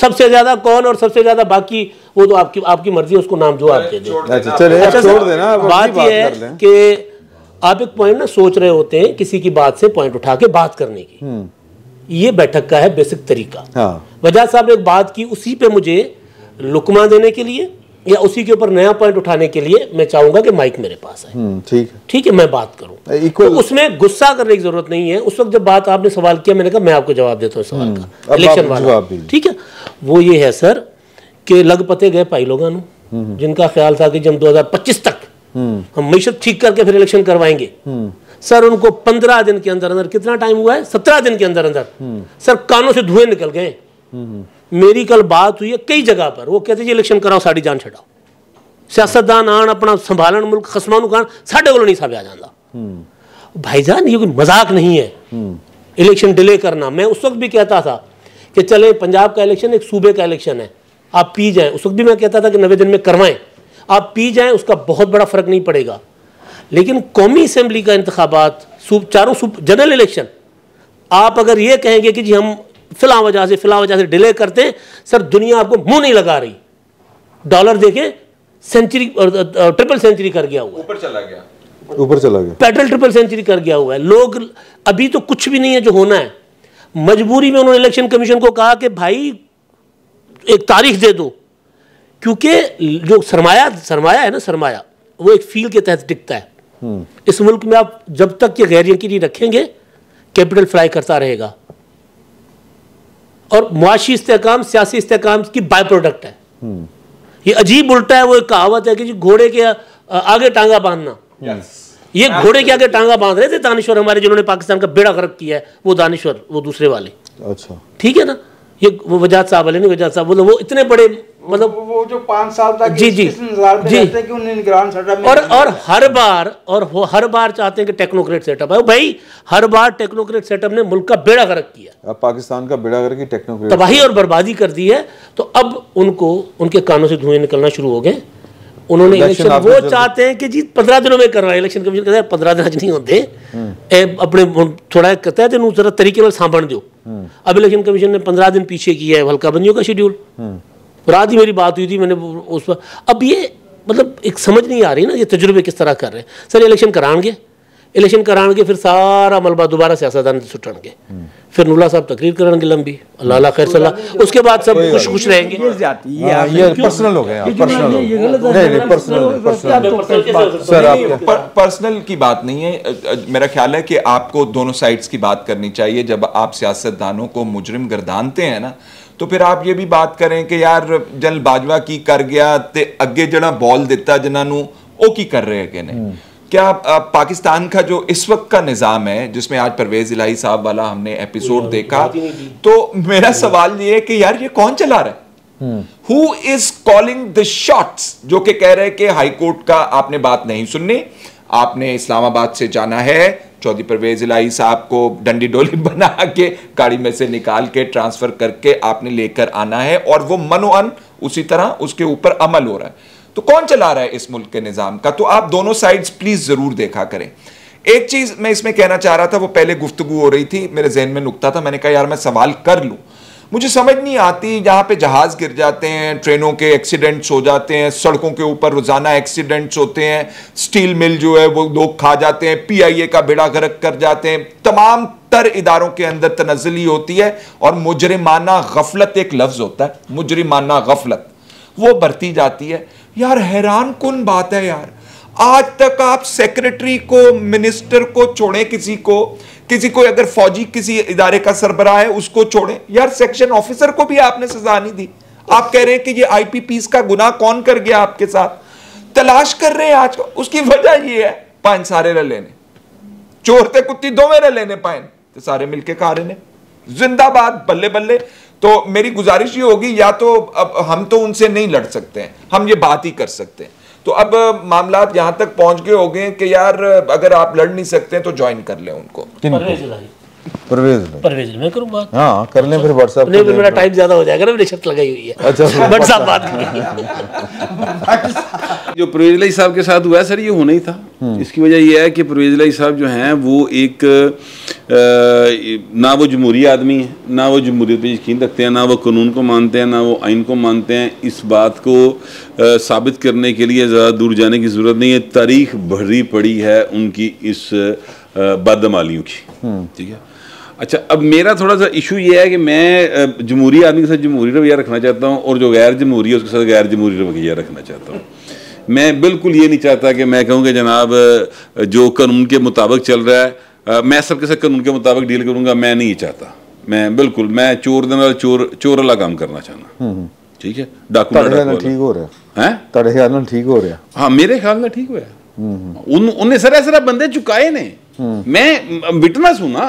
सबसे ज्यादा कौन और सबसे ज्यादा बाकी वो तो आपकी आपकी मर्जी, उसको नाम जो आप दे देना। बात यह है कि आप एक पॉइंट ना सोच रहे होते हैं, किसी की बात से पॉइंट उठा के बात करने की, ये बैठक का है बेसिक तरीका। हाँ। बजाज साहब ने एक बात की, उसी पे मुझे लुकमा देने के लिए या उसी के ऊपर नया पॉइंट उठाने के लिए मैं चाहूंगा कि माइक मेरे पास आए, ठीक है, मैं बात करूं। तो उसमें गुस्सा करने की जरूरत नहीं है। उस वक्त जब बात आपने सवाल किया, मैंने कहा मैं आपको जवाब देता हूँ सवाल का, इलेक्शन वाला, ठीक है। वो ये है सर कि लगपते गए भाई लोगानू, जिनका ख्याल था कि जब 2025 तक हम मीशत ठीक करके फिर इलेक्शन करवाएंगे। सर उनको 15 दिन के अंदर अंदर कितना टाइम हुआ है? 17 दिन के अंदर अंदर सर कानों से धुएं निकल गए। मेरी कल बात हुई है कई जगह पर, वो कहते जी इलेक्शन कराओ साड़ी जान छड़ाओ, सियासतदान आन अपना संभालन मुल्क खसमानु खान साढ़े को नहीं साहब आ जाता। भाईजान ये कोई मजाक नहीं है इलेक्शन डिले करना। मैं उस वक्त भी कहता था कि चले पंजाब का इलेक्शन एक सूबे का इलेक्शन है, आप पी जाएं। उस वक्त भी मैं कहता था कि 90 दिन में करवाएं, आप पी जाएं, उसका बहुत बड़ा फर्क नहीं पड़ेगा। लेकिन कौमी असम्बली का इंतखाबात, चारों सूब जनरल इलेक्शन, आप अगर ये कहेंगे कि जी हम फिलहाल वजह से डिले करते हैं, सर दुनिया आपको मुंह नहीं लगा रही। डॉलर देखें सेंचुरी ट्रिपल सेंचुरी कर गया हुआ है, ऊपर चला गया पेट्रोल ट्रिपल सेंचुरी कर गया हुआ है। लोग अभी तो कुछ भी नहीं है जो होना है। मजबूरी में उन्होंने इलेक्शन कमीशन को कहा कि भाई एक तारीख दे दो, क्योंकि जो सरमाया है ना, सरमाया वो एक फील के तहत टिकता है। इस मुल्क में आप जब तक ये गैर यकीनी रखेंगे, कैपिटल फ्लाई करता रहेगा और मुआशी इस्तेहकाम सियासी इस्तेहकाम की बाय प्रोडक्ट है। ये अजीब उल्टा है। वो एक कहावत है कि जी घोड़े के आगे टांगा बांधना। ये घोड़े के आगे टांगा बांध रहे थे दानिश्वर हमारे, जिन्होंने पाकिस्तान का बेड़ा गर्क किया है, वो दानिश्वर, वो दूसरे वाले। अच्छा ठीक है ना, ये वजाद साहब बोलो, वो इतने बड़े मतलब वो जो 5 साल तक जी कि उन्हें निगरान सेटअप और हर बार चाहते हैं कि टेक्नोक्रेट सेटअप है। भाई हर बार टेक्नोक्रेट सेटअप ने मुल्क का बेड़ा गर्क किया। अब पाकिस्तान का बेड़ा गर्क ही टेक्नोक्रेट तबाही और बर्बादी कर दी है। तो अब उनको उनके कानों से धुएं निकलना शुरू हो गए। उन्होंने इलेक्शन वो चाहते हैं कि जी 15 दिनों में करवाए। इलेक्शन कमीशन कहता है 15 दिन नहीं होते, अपने थोड़ा कहता है जरा तरीके वाले सांभण दो। अब इलेक्शन कमीशन ने 15 दिन पीछे किया है हल्का बंदियों का शेड्यूल। रात ही मेरी बात हुई थी, मैंने उस पर अब ये मतलब एक समझ नहीं आ रही ना, ये तजुर्बे किस तरह कर रहे हैं। सर इलेक्शन कराएंगे फिर सारा मलबा दोबारा सियासतदान सुटणगे, फिर नूला साहब तकरीर करेंगे लंबी, अल्लाह खैर सलाह, उसके बाद सब खुश रहेंगे। ये पर्सनल हो गया, पर्सनल की बात नहीं है। मेरा ख्याल है कि आपको दोनों साइड्स की बात करनी चाहिए। जब आप सियासतदानों को मुजरिम गर्दानते हैं ना, तो फिर आप ये भी बात करें कि यार जनरल बाजवा की कर गया ते अगे जड़ा बॉल दिता जिन्होंने वो की कर रहे हैं ने। क्या पाकिस्तान का जो इस वक्त का निज़ाम है, जिसमें आज परवेज इलाही साहब वाला हमने एपिसोड देखा, तो मेरा सवाल ये है कि यार ये कौन चला रहा है, who is calling the shots? जो कि कह रहे हैं कि हाईकोर्ट का आपने बात नहीं सुननी, आपने इस्लामाबाद से जाना है, चौधरी परवेज इलाही साहब को डंडी डोली बना के गाड़ी में से निकाल के ट्रांसफर करके आपने लेकर आना है, और वो मनोअन उसी तरह उसके ऊपर अमल हो रहा है। तो कौन चला रहा है इस मुल्क के निजाम का? तो आप दोनों साइड्स प्लीज जरूर देखा करें। एक चीज मैं इसमें कहना चाह रहा था, वो पहले गुफ्तगू हो रही थी, मेरे जहन में नुकता था, मैंने कहा यार मैं सवाल कर लूं। मुझे समझ नहीं आती, जहां पे जहाज गिर जाते हैं, ट्रेनों के एक्सीडेंट्स हो जाते हैं, सड़कों के ऊपर रोजाना एक्सीडेंट्स होते हैं, स्टील मिल जो है वो लोग खा जाते हैं, PIA का बेड़ा गर्क कर जाते हैं, तमाम तर इदारों के अंदर तनज़ली होती है, और मुजरिमाना गफलत एक लफ्ज होता है, मुजरिमाना गफलत वो बरती जाती है। यार हैरान कुन बात है यार, आज तक आप सेक्रेटरी को, मिनिस्टर को छोड़ें, किसी को अगर फौजी किसी इदारे का सरबराह है उसको छोड़ें, यार सेक्शन ऑफिसर को भी आपने सजा नहीं दी। आप कह रहे हैं कि ये IPPs का गुनाह कौन कर गया आपके साथ? तलाश कर रहे हैं आज। उसकी वजह ये है पाइन सारे रले ने चोर ते कुत्ती दोवें रले ने पाइन ते सारे मिलके खा रहे ने। जिंदाबाद, बल्ले बल्ले। तो मेरी गुजारिश ये होगी या तो अब हम तो उनसे नहीं लड़ सकते हैं, हम ये बात ही कर सकते हैं। तो अब मामला यहाँ तक पहुंच गए हो गए कि यार अगर आप लड़ नहीं सकते तो ज्वाइन कर लें उनको। परवेज मैं करूं बात? हाँ, कर लें फिर व्हाट्सएप नहीं, मेरा टाइम ज़्यादा हो जाएगा ना, मेरी शर्त लगाई हुई है। अच्छा व्हाट्सएप बात जो परवेज इलाही साहब के साथ हुआ है सर, ये होना ही था। इसकी वजह यह है कि परवेज इलाही साहब जो हैं वो एक ना वो जमहूरी आदमी है, ना वो जमहूरियत पर यकीन रखते हैं, ना वो कानून को मानते हैं, ना वो आइन को मानते हैं। इस बात को साबित करने के लिए ज़्यादा दूर जाने की ज़रूरत नहीं है, तारीख भरी पड़ी है उनकी इस बदमालियों की। ठीक है। अच्छा, अब मेरा थोड़ा सा इशू ये है कि मैं जमहूरी आदमी के साथ जमहूरी रवैया रखना चाहता हूँ और जो गैर जमहूरी है उसके साथ गैर जमहूरी रवैया रखना चाहता हूँ। मैं बिल्कुल ये नहीं चाहता कि मैं कहूँ कि जनाब जो कानून के मुताबिक चल रहा है मैं सबके साथ कानून के मुताबिक डील करूँगा, मैं नहीं चाहता। मैं बिल्कुल मैं चोर देना चोर चोर वाला काम करना चाहना। ठीक है, डाकू ठीक हो रहा है, तेरे ख्याल में ठीक हो रहा है? हाँ, मेरे ख्याल में ठीक हो रहा है। उन्हें सरा सरा बंदे चुकाए ने, मैं विटनेस हूँ ना।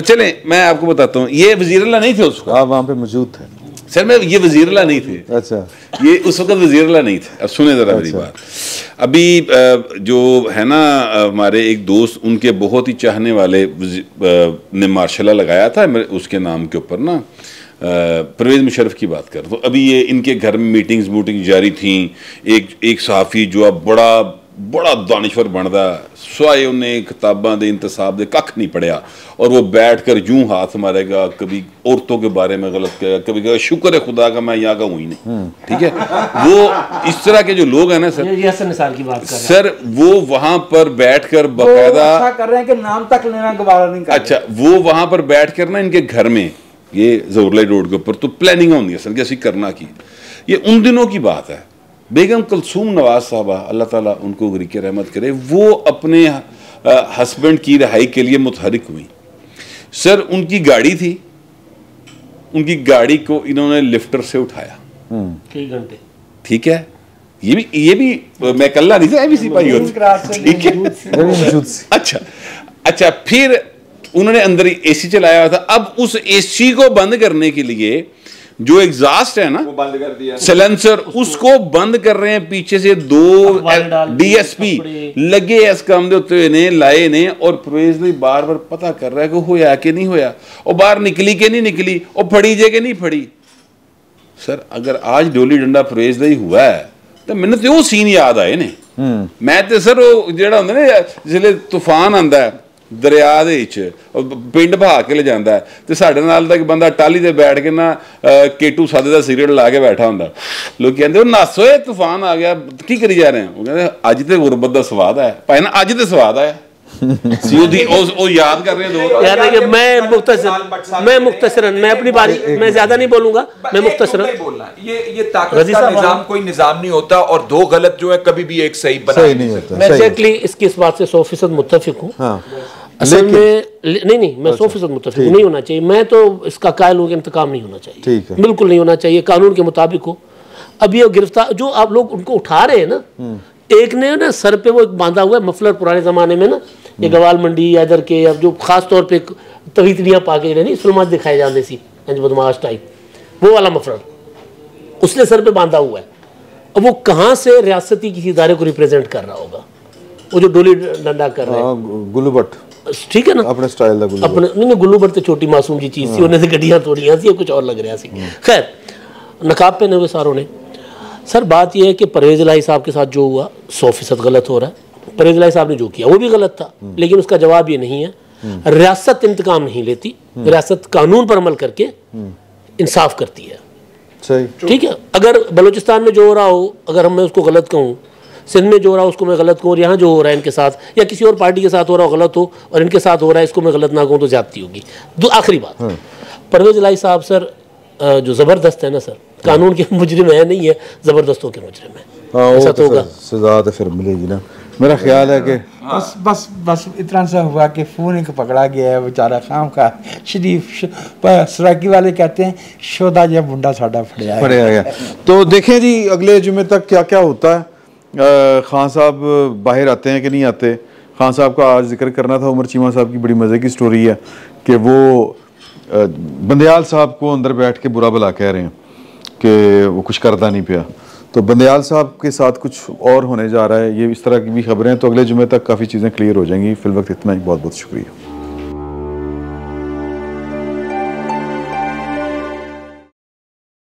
चले मैं आपको बताता हूँ, ये वजीरला नहीं थे उस वक्त, वहाँ पे मौजूद थे सर। मैं ये वजीरला नहीं थे। अच्छा, ये उस वक्त वजीरला नहीं थे। अब सुने जरा मेरी बात। अभी जो है ना हमारे एक दोस्त, उनके बहुत ही चाहने वाले ने मार्शाला लगाया था उसके नाम के ऊपर ना, परवेज मुशर्रफ की बात कर। तो अभी ये इनके घर में मीटिंग जारी थी। एक सहाफ़ी जो अब बड़ा दानिश्वर बनता, सुआए उन्हें किताबों के इंतसाब के कख नहीं पढ़िया, और वो बैठ कर यूँ हाथ मारेगा, कभी औरतों के बारे में गलत कहेगा, कभी कहेगा शुक्र है खुदा का मैं यहाँ का हूँ ही नहीं। ठीक है, वो इस तरह के जो लोग हैं ना सर, यसन मिसाल की बात कर रहे हैं सर, वो वहाँ पर बैठ कर बाकायदा अच्छा कर रहे हैं कि नाम तक लेना गवारा नहीं कर। अच्छा, वो वहाँ पर बैठ कर ना इनके घर में ये जोरलाई रोड के ऊपर तो प्लानिंग होती है सर कि असी करना की। ये उन दिनों की बात है। बेगम कुलसूम नवाज़ साहबा, अल्लाह ताला उनको ग़रीक़े रहमत करे, वो अपने हस्बैंड की रहाई के लिए मुतहरिक हुई सर। उनकी गाड़ी थी, उनकी गाड़ी को इन्होंने लिफ्टर से उठाया कई घंटे। ठीक है, ये भी मैं कल्ला नहीं था, एबीसी पाई होती। ठीक है, अच्छा फिर उन्होंने अंदर एसी चलाया था। अब उस एसी को बंद करने के लिए जो एग्जॉस्ट है ना, वो बंद कर दिया सिलेंसर, उसको बंद कर रहे हैं। पीछे से दो डीएसपी लगे इस काम दे उत्ते ने लाए ने, और परवेज ने बार बार पता कर रहा है कि होया कि नहीं होया, और बाहर निकली कि नहीं निकली, और फड़ी जे कि नहीं फड़ी। सर अगर आज डोली डंडा परवेज का ही हुआ है तो मैंने तो वो सीन याद आए ने। मैं तो सर वो जो होंगे ना जिसले तूफान आता है दरिया पिंड बहा के ले जाता है, तो साढ़े नाल दा बंदा टाली से बैठ के ना केटू सादे का सिगरेट ला के बैठा होंगे। लोग कहते नस होए तूफान आ गया की करी जा रहे हैं। वो कहते अज तो गुरबत का स्वाद आया भाई ना, अज तो स्वाद आया। याद कर रहे हैं कि मैं अपनी बात मैं ज्यादा नहीं बोलूंगा, मैं मुख्तसरन बोलना। ये ताकत का निजाम कोई निजाम नहीं होता, और दो गलत जो है कभी भी एक सही बना नहीं होता। मैं एक्चुअली इसकी इस बात से 100% मुत्तफिक हूँ। असल में नहीं, मैं 100% मुत्तफिक नहीं होना चाहिए। मैं तो इसका कायल हूँ कि इंतकाम नहीं होना चाहिए, बिल्कुल नहीं होना चाहिए, कानून के मुताबिक हो। अब ये गिरफ्तार जो आप लोग उनको उठा रहे हैं ना, एक ने ना सर पे वो बांधा हुआ है मफलर, पुराने ज़माने में ना ये गवाल मंडी या इधर के, अब जो खास तौर पे तवीतलियाँ पा के नहीं सलमान दिखाए जाते सी बदमाश टाइप, वो वाला मफलर उसने सर पे बांधा हुआ है। अब वो कहाँ से रियासती किसी इदारे को रिप्रेजेंट कर रहा होगा, वो जो डोली डंडा कर रहा है गुलूबट। ठीक है ना, अपने स्टाइल का अपने नहीं, गुलूबट तो छोटी मासूम जी चीज़ थी, उन्हें गड्डियाँ तोड़ियाँ थी, कुछ और लग रहा सी। खैर नकाब पहने हुए सारों ने। सर बात यह है कि परवेज इलाही साहब के साथ जो हुआ 100% गलत हो रहा है। परवेज इलाही साहब ने जो किया वो भी गलत था, लेकिन उसका जवाब ये नहीं है। रियासत इंतकाम नहीं लेती, रियासत कानून पर अमल करके इंसाफ करती है। सही, ठीक है। अगर बलूचिस्तान में जो हो रहा हो अगर मैं उसको गलत कहूँ, सिंध में जो हो रहा हो उसको मैं गलत कहूँ, और यहाँ जो हो रहा है इनके साथ या किसी और पार्टी के साथ हो रहा हो गलत हो, और इनके साथ हो रहा है इसको मैं गलत ना कहूँ तो ज्यादती होगी। दो आखिरी बात, परवेज इलाही साहब सर जो ज़बरदस्त है ना सर, कानून के मुजरिम है नहीं है, ज़बरदस्तों के मुजरिम है। ऐसा तो होगा, सजा तो फिर मिलेगी ना। मेरा ख्याल है कि बस इतना सा हुआ कि फ़ोन एक पकड़ा गया है बेचारा शाम का शरीफ, सराकी वाले कहते हैं शोधा जब मुंडा साडा फड़िया गया। तो देखें जी अगले जुमे तक क्या क्या होता है। खान साहब बाहर आते हैं कि नहीं आते। खान साहब का आज जिक्र करना था। उमर चीमा साहब की बड़ी मज़े की स्टोरी है कि वो बंदियाल साहब को अंदर बैठ के बुरा भला कह रहे हैं कि वो कुछ करता नहीं पिया, तो बंदियाल साहब के साथ कुछ और होने जा रहा है। ये इस तरह की भी खबरें हैं, तो अगले जुमे तक काफ़ी चीज़ें क्लियर हो जाएंगी। फिलवक्त इतना ही, बहुत बहुत शुक्रिया।